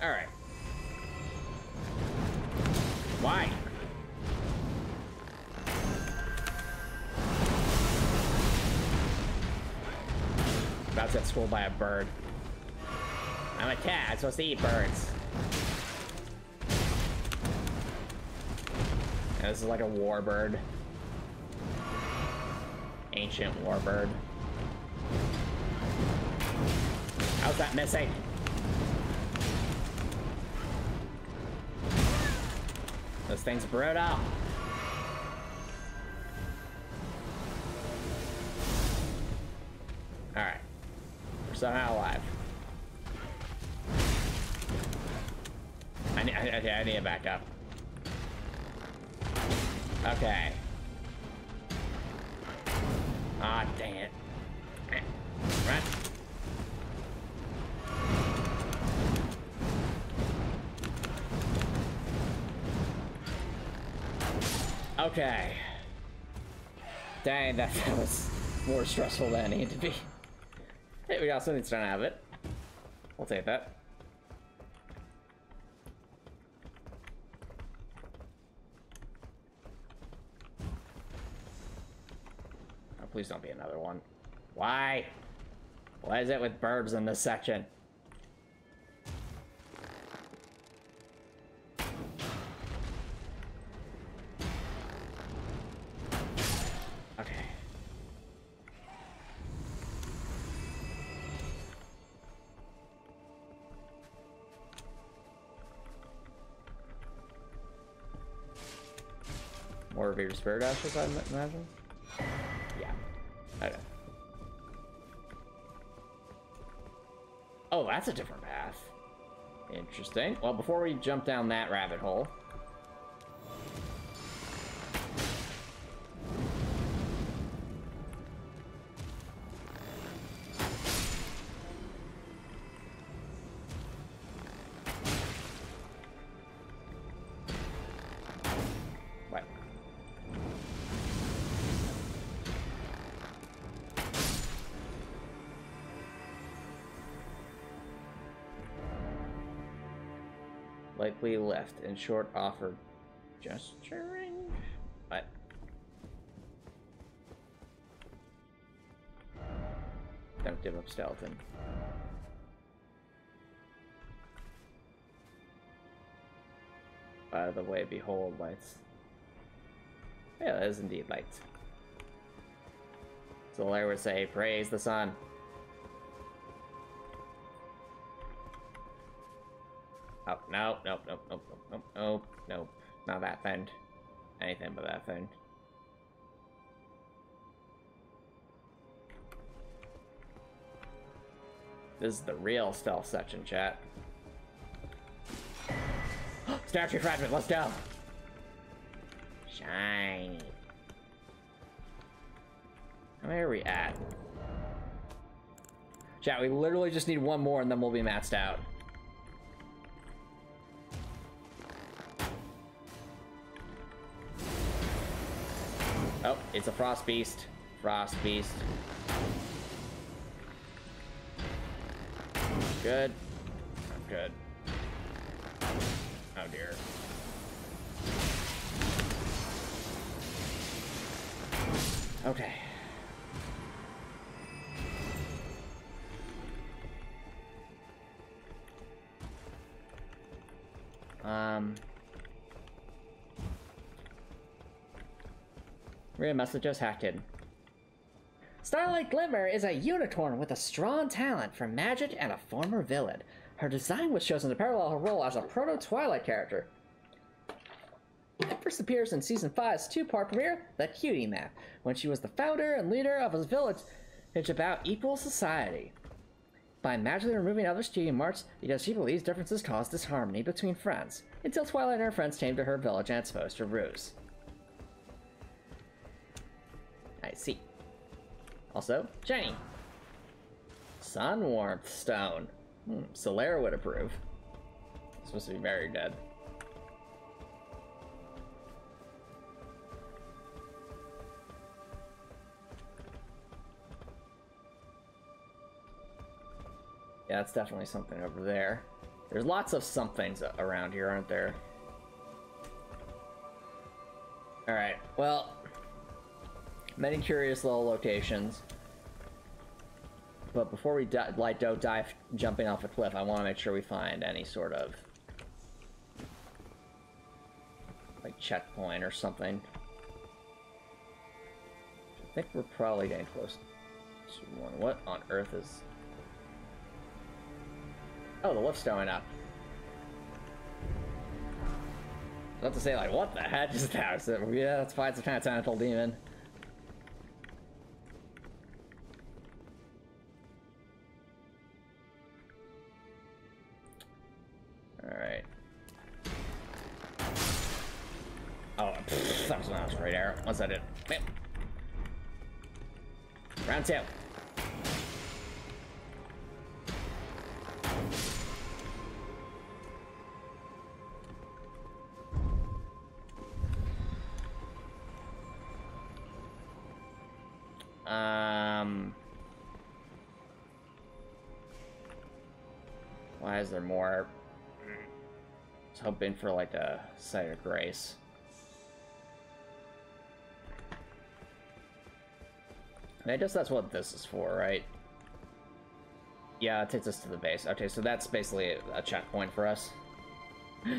Alright. Why? About to get schooled by a bird. I'm a cat, I'm supposed to eat birds. And this is like a warbird. Ancient warbird. How's that missing? Those things brought out. Alright. We're somehow alive. I need, I, okay, I need to back up. Okay. Ah, dang it. Run. Okay. Dang, that, that was more stressful than it needed to be. Hey, we got something that's gonna have it. We'll take that. Oh, please don't be another one. Why? Why is it with burbs in this section? Spare dashes, I imagine. Yeah. Okay. Oh, that's a different path. Interesting. Well, before we jump down that rabbit hole, likely left in short offer gesturing, but don't give up skeleton. By the way, behold lights. Yeah, that is indeed light. So Leia would say, praise the sun. Oh, no, nope, nope, nope, nope, nope, nope, nope. Not that thing. Anything but that thing. This is the real stealth section, chat. Statue fragment, let's go. Shiny. How many are we at? Chat, we literally just need one more and then we'll be maxed out. Oh, it's a frost beast. Frost beast. Good. Good. Oh dear. Okay. Um. Read messages hacked in. Starlight Glimmer is a unicorn with a strong talent for magic and a former villain. Her design was chosen to parallel her role as a proto-Twilight character. It first appears in Season five's two-part premiere, The Cutie Map, when she was the founder and leader of a village it's about equal society. By magically removing other cutie marks, because she believes differences cause disharmony between friends, until Twilight and her friends came to her village and exposed her ruse. I see. Also, shiny. Sun Warmth Stone. Hmm, Solaire would approve. It's supposed to be very dead. Yeah, that's definitely something over there. There's lots of somethings around here, aren't there? Alright, well... many curious little locations. But before we di like, don't dive jumping off a cliff, I want to make sure we find any sort of... like, checkpoint or something. I think we're probably getting close to one. What on earth is... oh, the lift's going up. I was about to say, like, what the heck is that? Is it, yeah, let's find some kind of tentacle demon. Alright. Oh, pfft, that was when I was right there. Once I did. Wait. Round two. Um. Why is there more? I was hoping for like a sight of grace. And I guess that's what this is for, right? Yeah, it takes us to the base. Okay, so that's basically a checkpoint for us.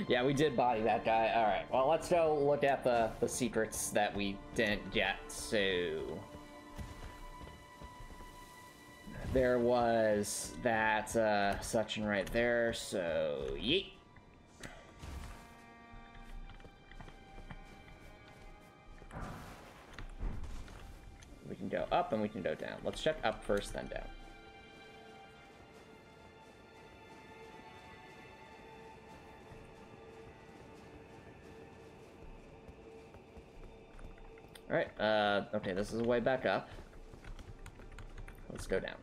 Yeah, we did body that guy. All right, well, let's go look at the, the secrets that we didn't get. So... there was that uh, section right there, so yeet. We can go up and we can go down. Let's check up first, then down. All right, uh, okay, this is the way back up. Let's go down.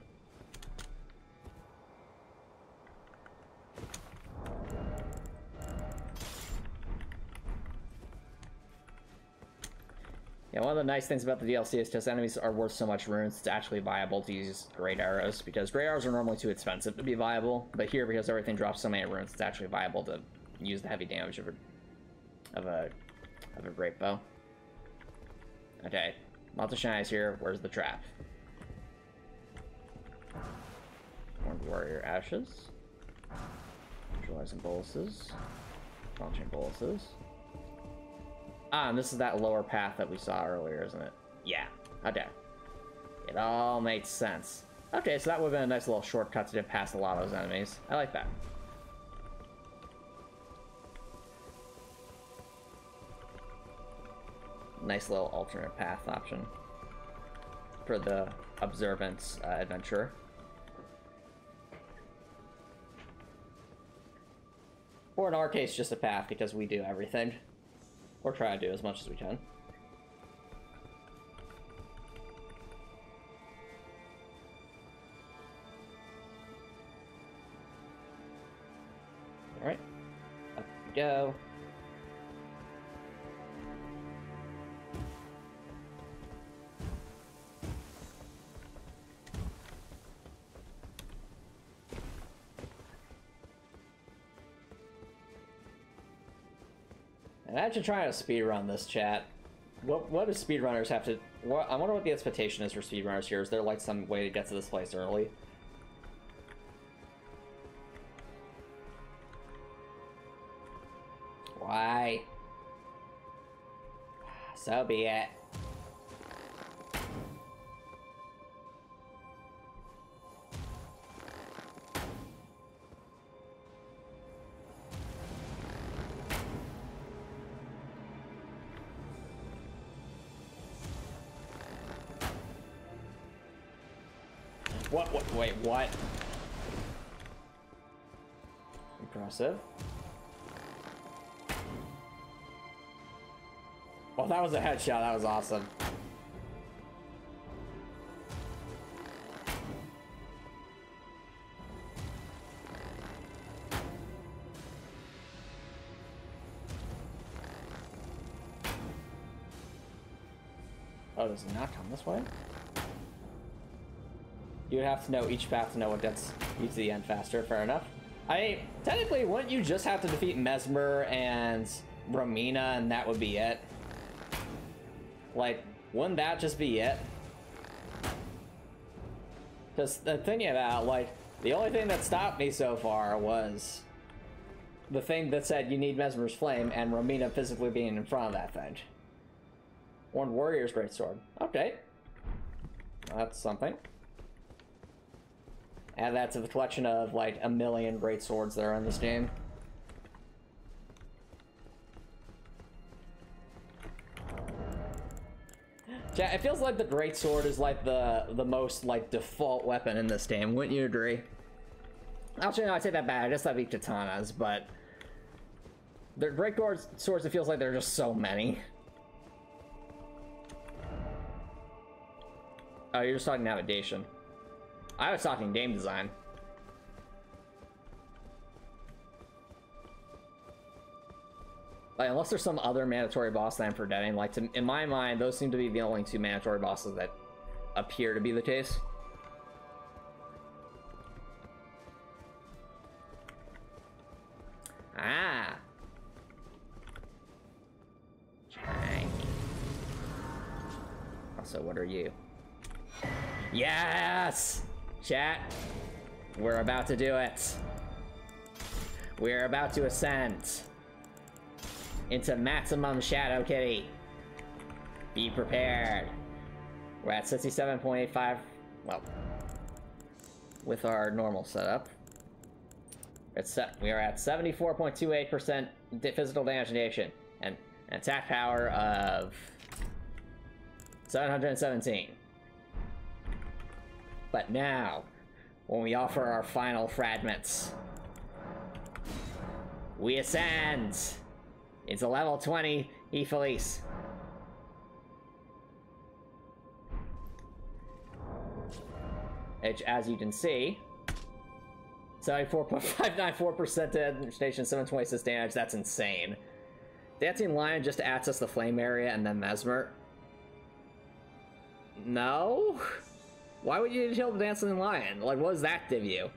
Yeah, one of the nice things about the D L C is because enemies are worth so much runes, it's actually viable to use great arrows, because great arrows are normally too expensive to be viable, but here, because everything drops so many runes, it's actually viable to use the heavy damage of a of a, of a great bow. Okay, lots of shinies here. Where's the trap? Horned Warrior Ashes. Visualizing Boluses. Launching Boluses. Ah, and this is that lower path that we saw earlier, isn't it? Yeah. Okay. It all makes sense. Okay, so that would have been a nice little shortcut to get past a lot of those enemies. I like that. Nice little alternate path option for the observance uh, adventurer. Or in our case, just a path, because we do everything. Or try to do as much as we can. Alright. Up we go. Imagine trying to speedrun this, chat. What what do speedrunners have to... What, I wonder what the expectation is for speedrunners here. Is there like some way to get to this place early? Why? So be it. What, what, wait, what? Impressive. Well, that was a headshot, that was awesome. Oh, does it not come this way? You would have to know each path to know what gets you to the end faster. Fair enough. I technically, wouldn't you just have to defeat Messmer and Romina, and that would be it? Like, wouldn't that just be it? Because the thing about, like, the only thing that stopped me so far was the thing that said you need Mesmer's Flame and Romina physically being in front of that thing. One Warrior's Greatsword. Okay. That's something. Add that to the collection of, like, a million great swords that are in this game. Yeah, it feels like the great sword is, like, the the most, like, default weapon in this game. Wouldn't you agree? Actually, no, I take that back. I guess that'd be katanas, but... They're great swords, it feels like there are just so many. Oh, you're just talking navigation. I was talking game design. Like, unless there's some other mandatory boss that I'm forgetting, like, to, in my mind, those seem to be the only two mandatory bosses that appear to be the case. Ah! Dang. Also, what are you? Yes! Chat, we're about to do it. We're about to ascend into maximum shadow, kitty. Be prepared. We're at sixty-seven point eight five. Well, with our normal setup, it's set, we are at seventy-four point two eight percent physical damage negation and an attack power of seven hundred seventeen. But now, when we offer our final fragments, we ascend into level twenty, E. Felise. Which, as you can see, seventy-four point five nine four percent dead station, seven twenty-six damage, that's insane. Dancing Lion just adds us the flame area and then Messmer. No? Why would you kill the Dancing Lion? Like, what does that give you?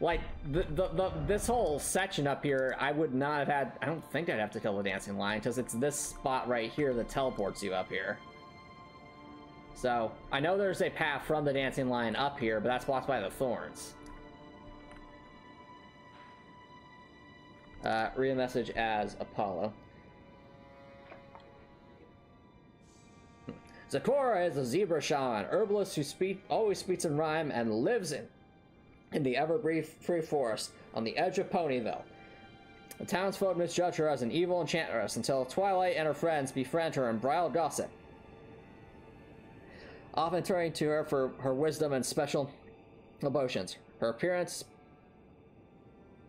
Like, the, the, the, this whole section up here, I would not have had... I don't think I'd have to kill the Dancing Lion, because it's this spot right here that teleports you up here. So, I know there's a path from the Dancing Lion up here, but that's blocked by the thorns. Uh, read a message as Apollo. Zecora is a zebra shaman, herbalist who speak, always speaks in rhyme and lives in, in the ever-free forest on the edge of Ponyville. The townsfolk misjudge her as an evil enchantress until Twilight and her friends befriend her in bridal gossip, often turning to her for her wisdom and special emotions. Her appearance,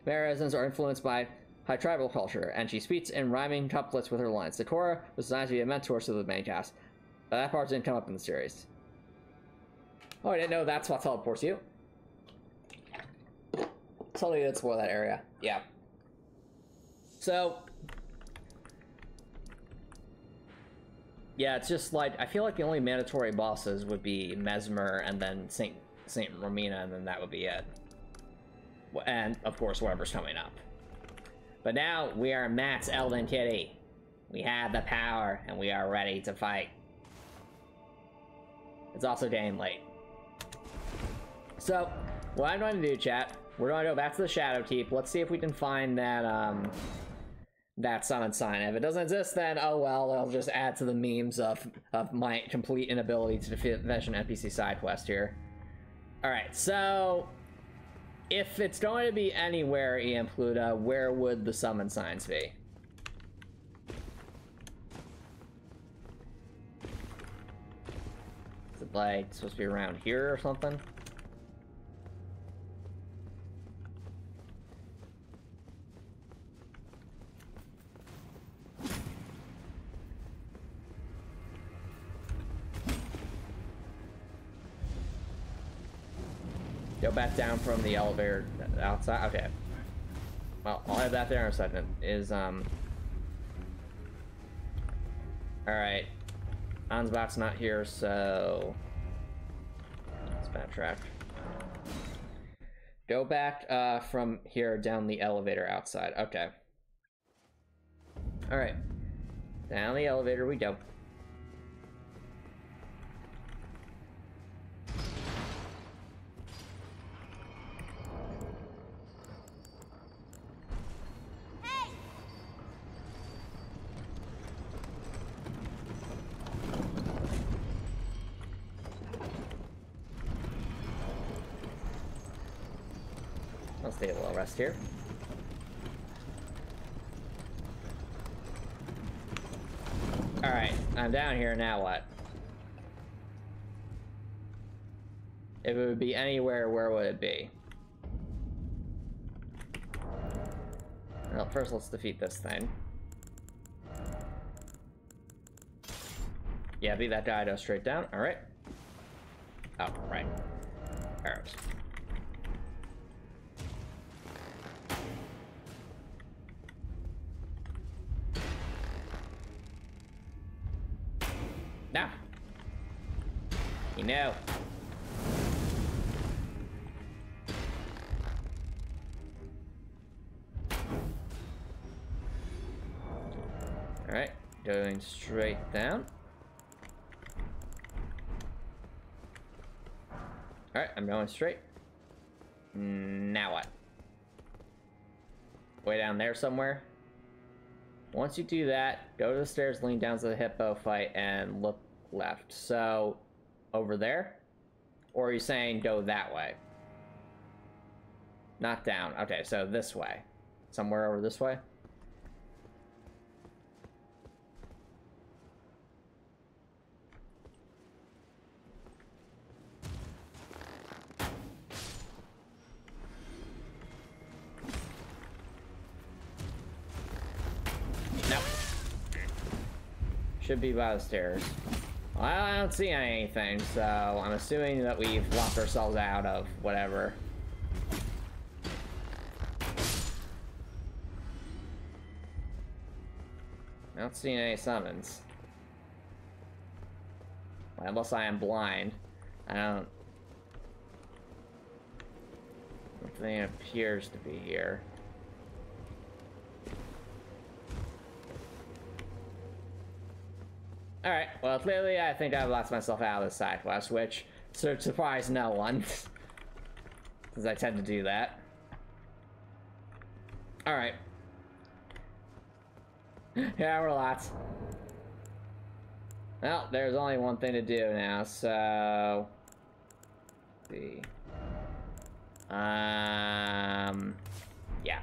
mannerisms are influenced by high tribal culture, and she speaks in rhyming couplets with her lines. Zecora was designed to be a mentor to the main cast, but that part didn't come up in the series. Oh, I didn't know that's what teleports you. Totally did explore that area. Yeah. So... yeah, it's just like, I feel like the only mandatory bosses would be Messmer and then Saint Saint Romina, and then that would be it. And, of course, whatever's coming up. But now, we are Matt's Elden Kitty. We have the power, and we are ready to fight. It's also getting late. So, what I'm going to do, chat, we're going to go back to the Shadowkeep. Let's see if we can find that, um... that summon sign. If it doesn't exist, then oh well, it'll just add to the memes of of my complete inability to defeat an N P C side quest here. All right, so if it's going to be anywhere, Ian Pluta, where would the summon signs be? Is it like supposed to be around here or something? Go back down from the elevator outside. Okay. Well, I'll have that there in a second. Is, um. Alright. Ansbach's not here, so. Let's backtrack. Go back uh, from here down the elevator outside. Okay. Alright. Down the elevator we go. Stay a little rest here. Alright, I'm down here, now what? If it would be anywhere, where would it be? Well, first let's defeat this thing. Yeah, beat that guy, go straight down. Alright. Oh, right. Arrows. Now, you know. All right, going straight down. All right, I'm going straight. Now what? Way down there somewhere. Once you do that, go to the stairs, lean down to the hippo fight, and look left. So, over there? Or are you saying go that way? Not down. Okay, so this way. Somewhere over this way? Should be by the stairs. Well, I don't see anything, so I'm assuming that we've locked ourselves out of whatever. I don't see any summons. Well, unless I am blind. I don't... Nothing appears to be here. Alright, well, clearly I think I've locked myself out of the side quest, which should surprise no one, since I tend to do that. Alright. Yeah, we're locked. Well, there's only one thing to do now, so... Let's see. Um... Yeah.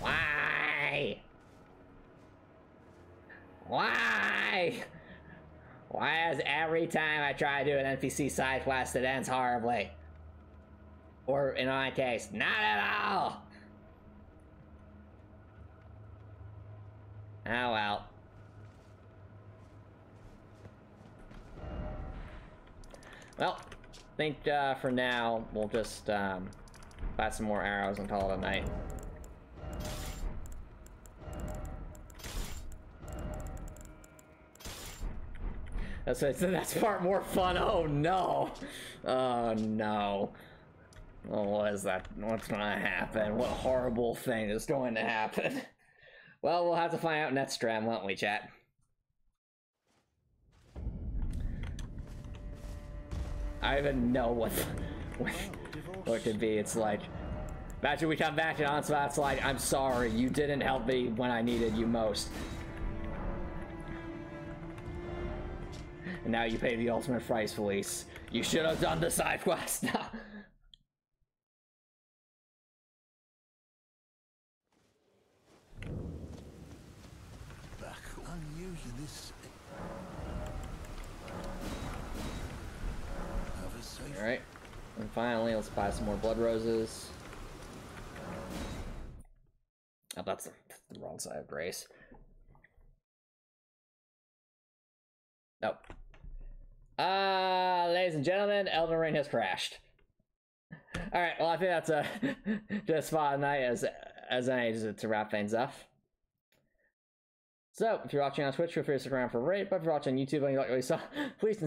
Why? Why? Why is every time I try to do an N P C side quest it ends horribly? Or in my case, not at all! Ah, well. Well, I think uh, for now, we'll just um, buy some more arrows and call it a night. That's, that's part more fun. Oh no! Oh no. Oh, what is that? What's gonna happen? What horrible thing is going to happen? Well, we'll have to find out next stream, won't we, chat? I don't even know what what, what could be. It's like, imagine we come back and Ansbach, it's like, I'm sorry, you didn't help me when I needed you most. And now you pay the ultimate price, Felise. You should have done the side quest. Alright, and finally, let's buy some more blood roses. Oh, that's the, that's the wrong side of grace. Nope. Uh, ladies and gentlemen, Elden Ring has crashed. Alright, well, I think that's a just spot night as as I need to wrap things up. So, if you're watching on Twitch, feel free to stick around for a rate, but if you're watching on YouTube and you like what you saw, please